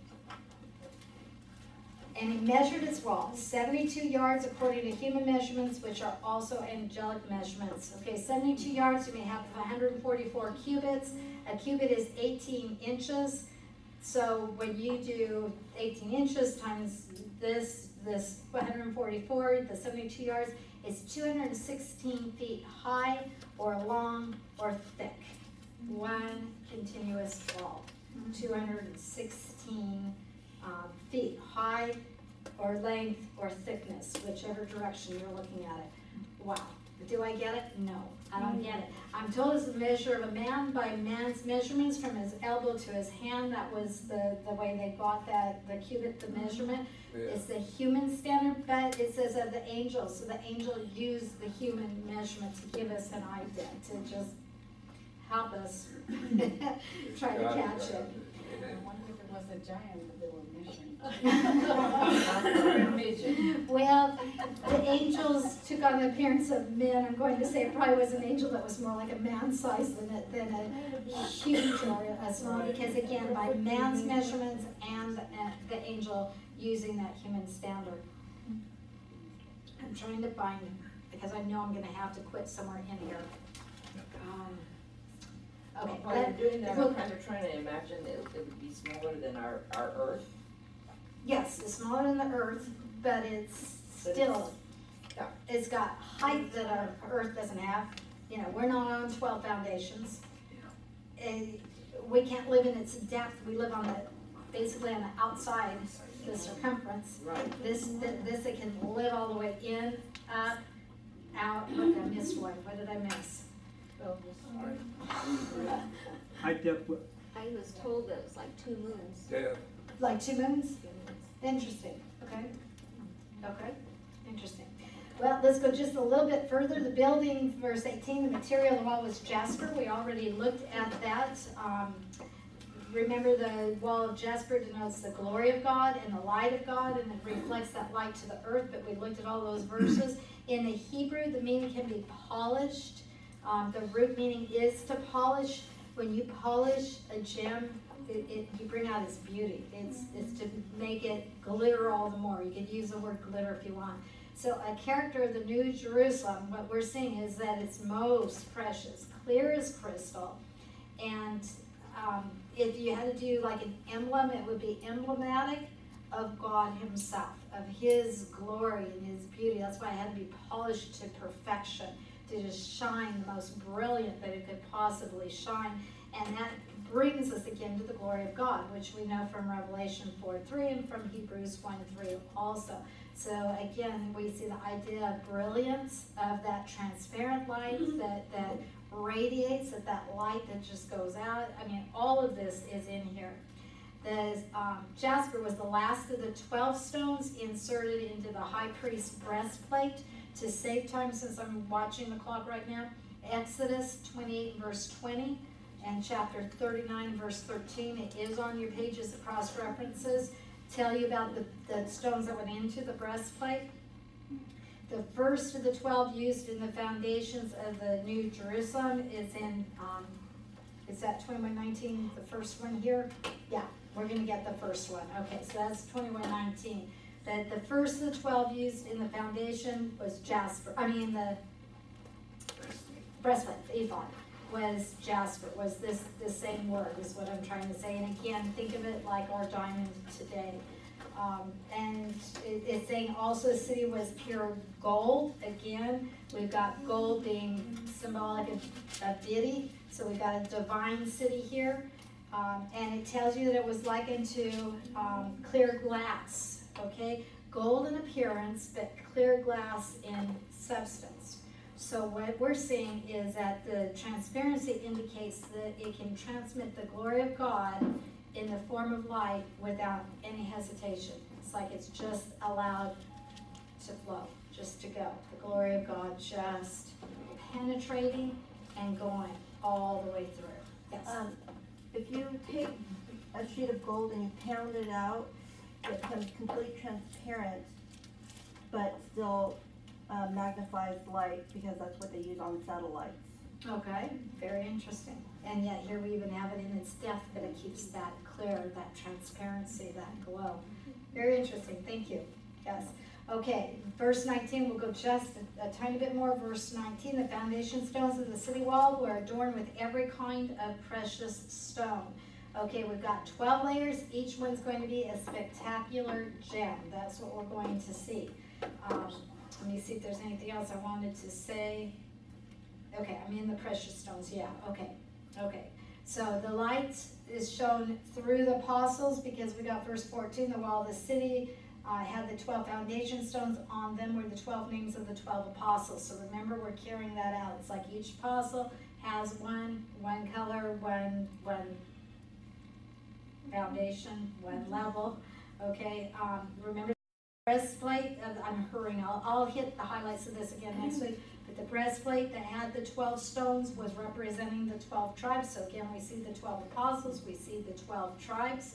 And he measured its wall, 72 yards according to human measurements, which are also angelic measurements. Okay, 72 yards, you may have 144 cubits. A cubit is 18 inches. So when you do 18 inches times this 144, the 72 yards, it's 216 feet high or long or thick. One continuous wall, 216 feet high or length or thickness, whichever direction you're looking at it. Wow. Do I get it? No, I don't get it. I'm told it's the measure of a man by man's measurements from his elbow to his hand. That was the way they got that, the cubit, the measurement. Yeah. It's the human standard, but it says of the angel. So the angel used the human measurement to give us an idea, to just help us try to catch it. I wonder if it was a giant that they were measuring. Well, the angels took on the appearance of men. I'm going to say it probably was an angel that was more like a man's size than a huge or a small, because again, by man's measurements and the angel using that human standard. I'm trying to find him because I know I'm going to have to quit somewhere in here. Okay. While you're doing that, I'm kind of trying to imagine it would be smaller than our Earth. Yes, it's smaller than the Earth, but it's got height that our Earth doesn't have. You know, we're not on 12 foundations. And we can't live in its depth. We live on basically on the outside, the circumference. Right. This it can live all the way in, up, out. Look, I missed one. What did I miss? I was told that it was like 2 moons. Yeah. Like 2 moons? Interesting. Okay. Okay. Interesting. Well, let's go just a little bit further. The building, verse 18, the material of the wall was jasper. We already looked at that. remember the wall of jasper denotes the glory of God and the light of God, and it reflects that light to the earth, but we looked at all those verses. In the Hebrew, the meaning can be polished. The root meaning is to polish. When you polish a gem, you bring out its beauty. It's to make it glitter all the more. You could use the word glitter if you want. So a character of the New Jerusalem, what we're seeing is that it's most precious, clear as crystal. And if you had to do like an emblem, it would be emblematic of God himself, of his glory and his beauty. That's why it had to be polished to perfection, to just shine the most brilliant that it could possibly shine. And that brings us again to the glory of God, which we know from Revelation 4:3 and from Hebrews 1:3 also. So again, we see the idea of brilliance, of that transparent light that radiates, of that light that just goes out. I mean, all of this is in here. The jasper was the last of the 12 stones inserted into the high priest's breastplate. To save time, since I'm watching the clock right now, Exodus 28 verse 20 and chapter 39 verse 13, it is on your pages, the cross references tell you about the stones that went into the breastplate. The first of the 12 used in the foundations of the New Jerusalem is in, is that 21:19, the first one here? Yeah, we're going to get the first one. Okay, so that's 21:19. That the first of the 12 used in the foundation was jasper. I mean, the breastplate, the ephod, was jasper, was this same word, is what I'm trying to say. And again, think of it like our diamond today. And it's saying also the city was pure gold. Again, we've got gold being symbolic of deity. So we've got a divine city here. And it tells you that it was likened to clear glass. Okay, gold in appearance, but clear glass in substance. So what we're seeing is that the transparency indicates that it can transmit the glory of God in the form of light without any hesitation. It's like it's just allowed to flow, just to go. The glory of God just penetrating and going all the way through. Yes. If you take a sheet of gold and you pound it out, it becomes completely transparent, but still magnifies light, because that's what they use on satellites. Okay, very interesting. And yet here we even have it in its depth, but it keeps that clear, that transparency, that glow. Very interesting, thank you. Yes. Okay, verse 19, we'll go just a tiny bit more. Verse 19, the foundation stones of the city wall were adorned with every kind of precious stone. Okay, we've got 12 layers. Each one's going to be a spectacular gem. That's what we're going to see. Let me see if there's anything else I wanted to say. Okay, I'm in the precious stones. Yeah, okay. Okay, so the light is shown through the apostles, because we got verse 14, the wall of the city had the 12 foundation stones. On them were the 12 names of the 12 apostles. So remember, we're carrying that out. It's like each apostle has one color, one foundation, one level. Okay, remember the breastplate, I'm hurrying, I'll hit the highlights of this again next week, but the breastplate that had the 12 stones was representing the 12 tribes. So again, we see the 12 apostles, we see the 12 tribes,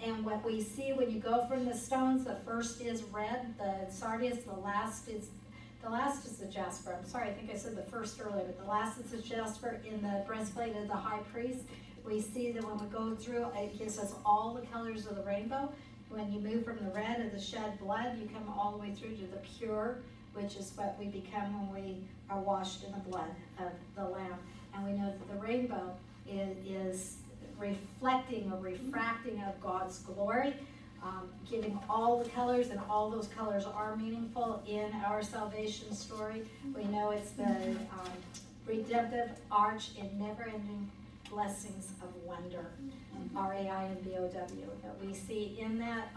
and what we see when you go from the stones, the first is red, the sardius, the last is the jasper. I'm sorry, I think I said the first earlier, but the last is the jasper in the breastplate of the high priest. We see that when we go through, it gives us all the colors of the rainbow. When you move from the red of the shed blood, you come all the way through to the pure, which is what we become when we are washed in the blood of the Lamb. And we know that the rainbow is reflecting or refracting of God's glory, giving all the colors, and all those colors are meaningful in our salvation story. We know it's the redemptive arch and never-ending blessings of wonder, R-A-I-N-B-O-W, that we see in that.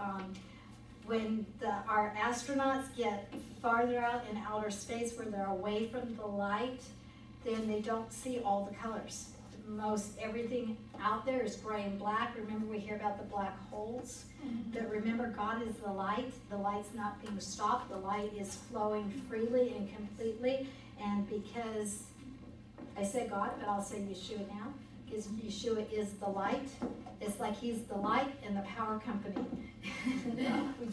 When our astronauts get farther out in outer space where they're away from the light, then they don't see all the colors. Most everything out there is gray and black. Remember, we hear about the black holes, but remember, God is the light. The light's not being stopped. The light is flowing freely and completely, and because I say God, but I'll say Yeshua now, because Yeshua is the light. It's like he's the light and the power company.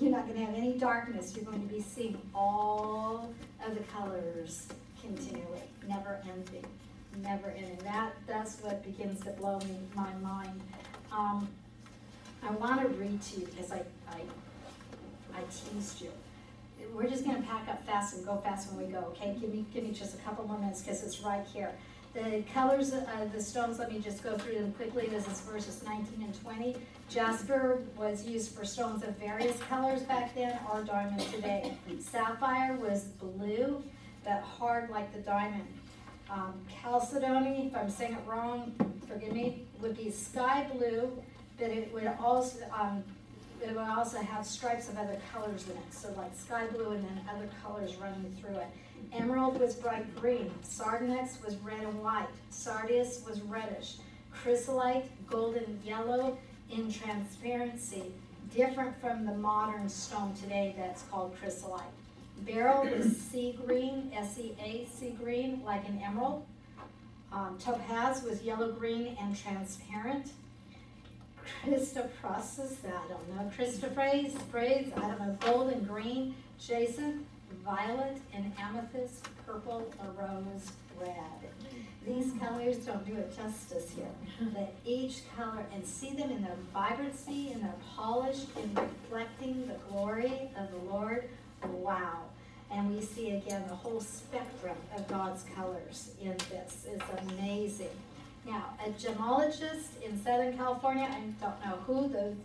You're not going to have any darkness. You're going to be seeing all of the colors continually, never ending, never ending. That's what begins to blow me, my mind. I want to read to you, because I teased you. We're just going to pack up fast and go fast when we go, okay? Give me just a couple more minutes, because it's right here. The colors of the stones, let me just go through them quickly. This is verses 19 and 20. Jasper was used for stones of various colors back then, or diamond today. Sapphire was blue, but hard like the diamond. Chalcedony, if I'm saying it wrong, forgive me, would be sky blue, but it would also have stripes of other colors in it, so like sky blue and then other colors running through it. Emerald was bright green. Sardonyx was red and white. Sardius was reddish. Chrysolite, golden yellow in transparency, different from the modern stone today that's called chrysolite. Beryl was sea green, S-E-A, sea green, like an emerald. Topaz was yellow-green and transparent. Christoprasus, I don't know, Christophrase, I don't know, gold and green. Jason, violet, and amethyst, purple, or rose, red. These colors don't do it justice here. That each color, and see them in their vibrancy, in their polish, in reflecting the glory of the Lord. Wow. And we see again the whole spectrum of God's colors in this. It's amazing. Now, a gemologist in Southern California, I don't know who,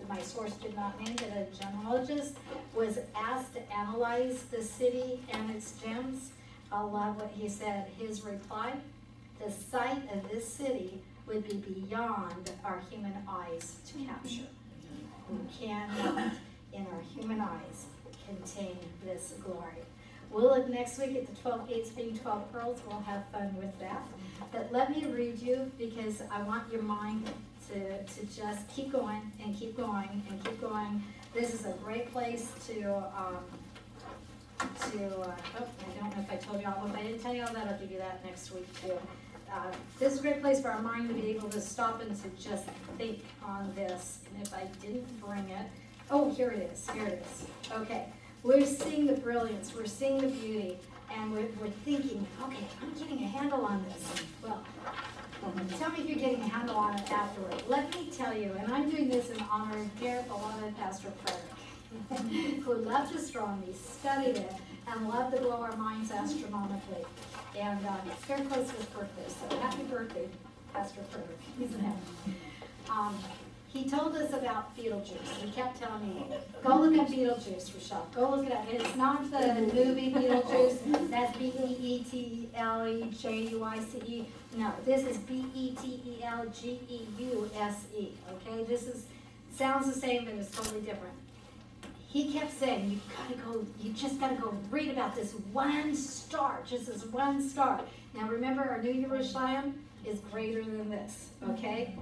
my source did not name it, a gemologist was asked to analyze the city and its gems. I love what he said. His reply, the sight of this city would be beyond our human eyes to capture. We cannot, in our human eyes, contain this glory. We'll look next week at the 12 gates being 12 pearls. We'll have fun with that. But let me read you, because I want your mind to just keep going and keep going and keep going. This is a great place to I don't know if I told you all, but if I didn't tell you all that, I'll give you that next week too. This is a great place for our mind to be able to stop and to just think on this. And if I didn't bring it, oh, here it is, here it is. Okay. We're seeing the brilliance, we're seeing the beauty, and we're thinking, okay, I'm getting a handle on this. Well, tell me if you're getting a handle on it afterward. Let me tell you, and I'm doing this in honor of Garrett, beloved Pastor Frederick, who loved astronomy, studied it, and loved to blow our minds astronomically. And it's very close to his birthday, so happy birthday, Pastor Frederick. He's in heaven. He told us about Betelgeuse. He kept telling me, go look at Betelgeuse, Rochelle. Go look it up. It's not the movie Betelgeuse. That's B-E-E-T-L-E-J-U-I-C-E. No, this is B-E-T-E-L-G-E-U-S-E. Okay, this is sounds the same, but it's totally different. He kept saying, you just gotta go read about this one star, just this one star. Now remember, our new Yerushalayim is greater than this, okay?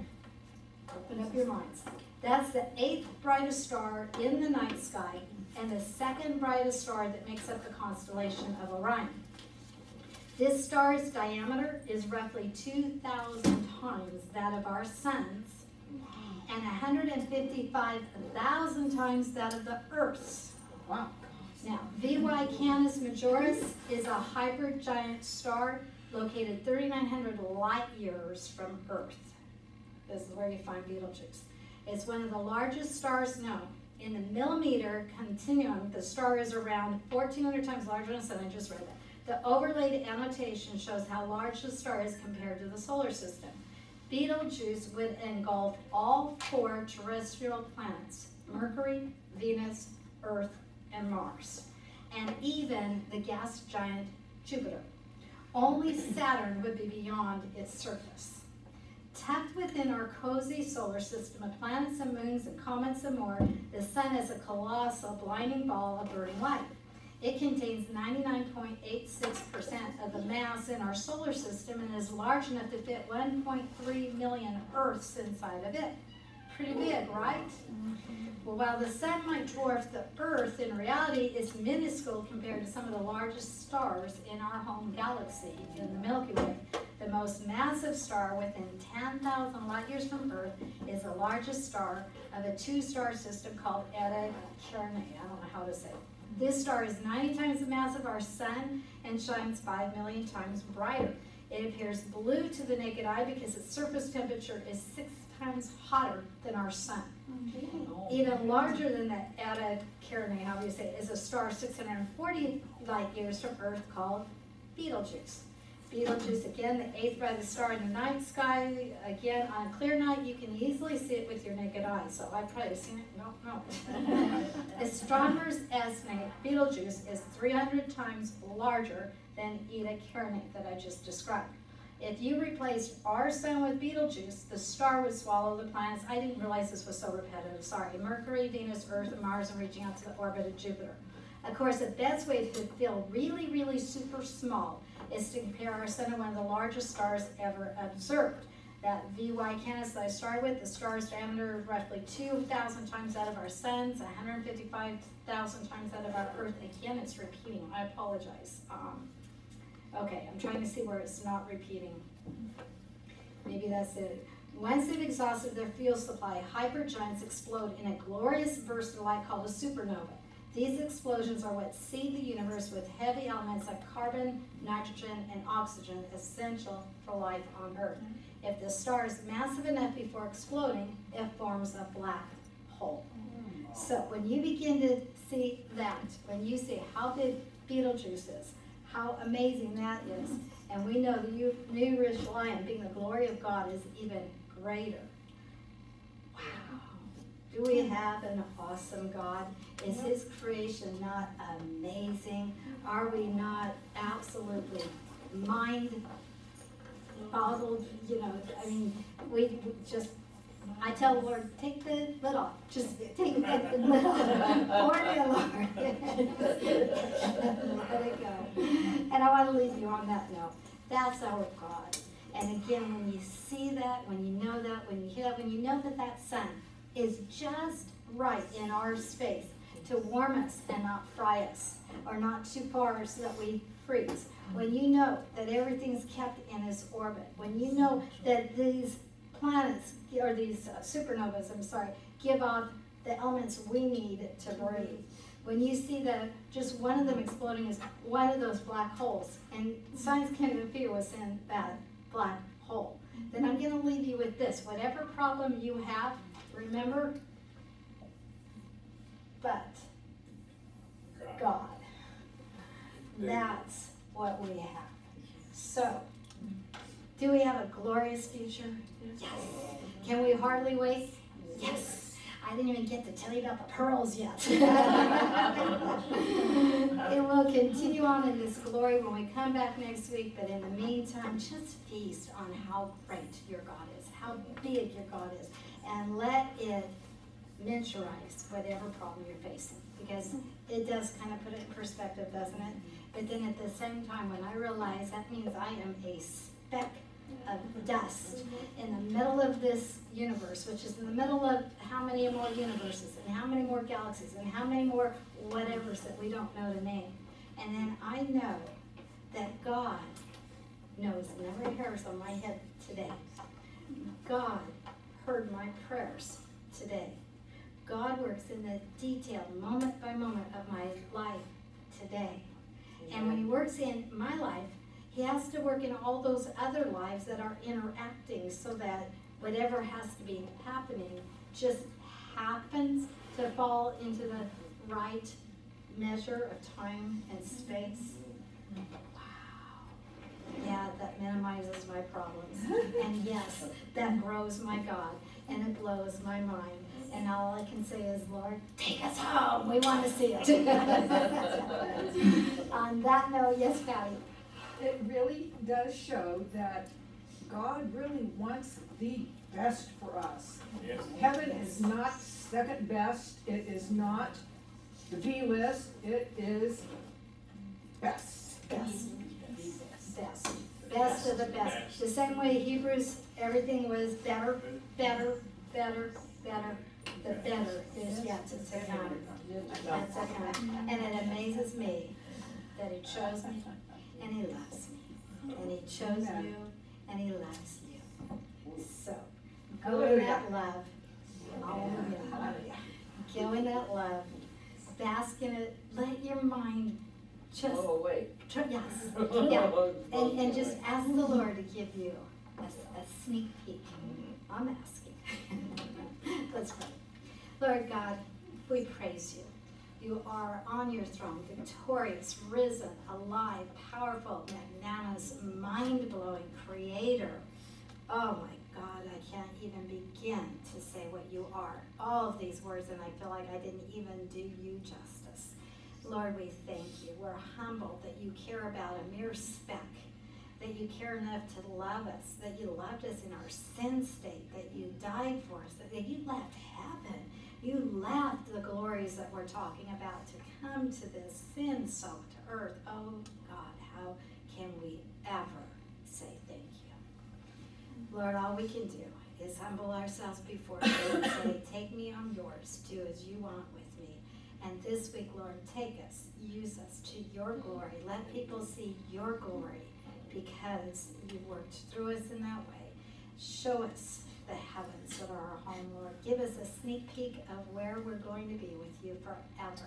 Open up your minds. That's the 8th brightest star in the night sky and the 2nd brightest star that makes up the constellation of Orion. This star's diameter is roughly 2,000 times that of our sun's and 155,000 times that of the Earth's. Wow. Now, VY Canis Majoris is a hypergiant star located 3,900 light years from Earth. This is where you find Betelgeuse. It's one of the largest stars known. In the millimeter continuum, the star is around 1,400 times larger than the sun. I just read that. The overlaid annotation shows how large the star is compared to the solar system. Betelgeuse would engulf all 4 terrestrial planets, Mercury, Venus, Earth, and Mars, and even the gas giant Jupiter. Only Saturn would be beyond its surface. Tucked within our cozy solar system of planets and moons and comets and more, the sun is a colossal blinding ball of burning light. It contains 99.86% of the mass in our solar system and is large enough to fit 1.3 million Earths inside of it. Pretty big, right? Well, while the sun might dwarf the Earth, in reality, it's minuscule compared to some of the largest stars in our home galaxy in the Milky Way. The most massive star within 10,000 light years from Earth is the largest star of a two-star system called Eta Carinae. I don't know how to say it. This star is 90 times the mass of our sun and shines 5 million times brighter. It appears blue to the naked eye because its surface temperature is 6 times hotter than our sun. Mm-hmm. Even larger than the Eta Carinae, however you say it, is a star 640 light years from Earth called Betelgeuse. Betelgeuse, again, the eighth brightest star in the night sky. Again, on a clear night, you can easily see it with your naked eye. So I've probably seen it. No. Astronomers estimate Betelgeuse is 300 times larger than Eta Carinae that I just described. If you replaced our sun with Betelgeuse, the star would swallow the planets. I didn't realize this was so repetitive. Sorry. Mercury, Venus, Earth, and Mars, and reaching out to the orbit of Jupiter. Of course, the best way to feel really, really super small is to compare our sun to one of the largest stars ever observed. That VY Canis that I started with, the star's diameter is roughly 2,000 times that of our sun's, 155,000 times that of our Earth. Again, it's repeating. I apologize. Okay, I'm trying to see where it's not repeating. Maybe that's it. Once they've exhausted their fuel supply, hypergiants explode in a glorious burst of light called a supernova. These explosions are what seed the universe with heavy elements like carbon, nitrogen, and oxygen, essential for life on Earth. If the star is massive enough before exploding, it forms a black hole. So when you begin to see that, when you see how big Betelgeuse is, how amazing that is, and we know the new Yerushalayim being the glory of God is even greater. Wow. Do we have an awesome God? Is His creation not amazing? Are we not absolutely mind-boggled? You know, I mean, we just, I tell the Lord, take the lid off. Just take the lid off. Pour it in, Lord. Let it go. And I want to leave you on that note. That's our God. And again, when you see that, when you know that, when you hear that, when you know that that sun is just right in our space to warm us and not fry us, or not too far so that we freeze. When you know that everything's kept in its orbit, when you know that these planets, or these supernovas, I'm sorry, give off the elements we need to breathe, when you see that just one of them exploding is one of those black holes, and science can't even figure what's in that black hole, then I'm going to leave you with this. Whatever problem you have, remember, but God. That's what we have. So, do we have a glorious future? Yes. Can we hardly wait? Yes. I didn't even get to tell you about the pearls yet. It will continue on in this glory when we come back next week, but in the meantime, just feast on how great your God is, how big your God is, and let it mentalize whatever problem you're facing, because it does kind of put it in perspective, doesn't it? But then at the same time, when I realize that means I am a speck of dust in the middle of this universe, which is in the middle of how many more universes and how many more galaxies and how many more whatevers that we don't know the name. And then I know that God knows, and every hair is on my head today. God heard my prayers today. God works in the detail, moment by moment of my life today. And when He works in my life, He has to work in all those other lives that are interacting, so that whatever has to be happening just happens to fall into the right measure of time and space. Yeah, that minimizes my problems. And yes, that grows my God, and it blows my mind. And all I can say is, Lord, take us home. We want to see it. On that note, yes, Patty? It really does show that God really wants the best for us. Yes. Heaven is not second best. It is not the B list. It is best. Best. Best of the best. The same way Hebrews, everything was better, better, better, better. The better is yet to come. And it amazes me that He chose me, and He loves me, and He chose you, and He loves you. So go in that love. Hallelujah. Go in that love. Bask in it. Let your mind just and just ask the Lord to give you a sneak peek. I'm asking. Let's pray. Lord God, we praise you. You are on your throne, victorious, risen, alive, powerful, magnanimous, mind-blowing creator. Oh my God, I can't even begin to say what you are. All of these words, and I feel like I didn't even do you justice. Lord, we thank you. We're humbled that you care about a mere speck, that you care enough to love us, that you loved us in our sin state, that you died for us, that you left heaven. You left the glories that we're talking about to come to this sin-soaked earth. Oh, God, how can we ever say thank you? Lord, all we can do is humble ourselves before you and say, take me on yours, do as you want with me. And this week, Lord, take us, use us to your glory. Let people see your glory because you worked through us in that way. Show us the heavens that are our home, Lord. Give us a sneak peek of where we're going to be with you forever.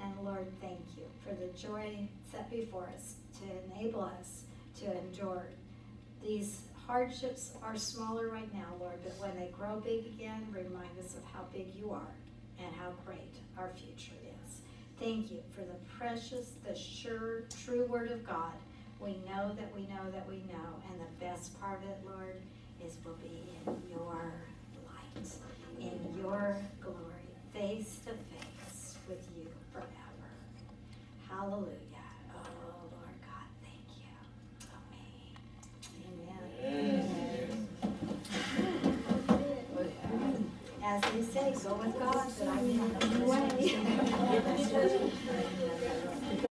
And Lord, thank you for the joy set before us to enable us to endure. These hardships are smaller right now, Lord, but when they grow big again, remind us of how big you are and how great our future is. Thank you for the precious, the sure, true word of God. We know that we know that we know, and the best part of it, Lord, will be in your light, in your glory, face to face with you forever. Hallelujah. Oh, Lord God, thank you. Amen. Amen. As they say, go with God, but I mean,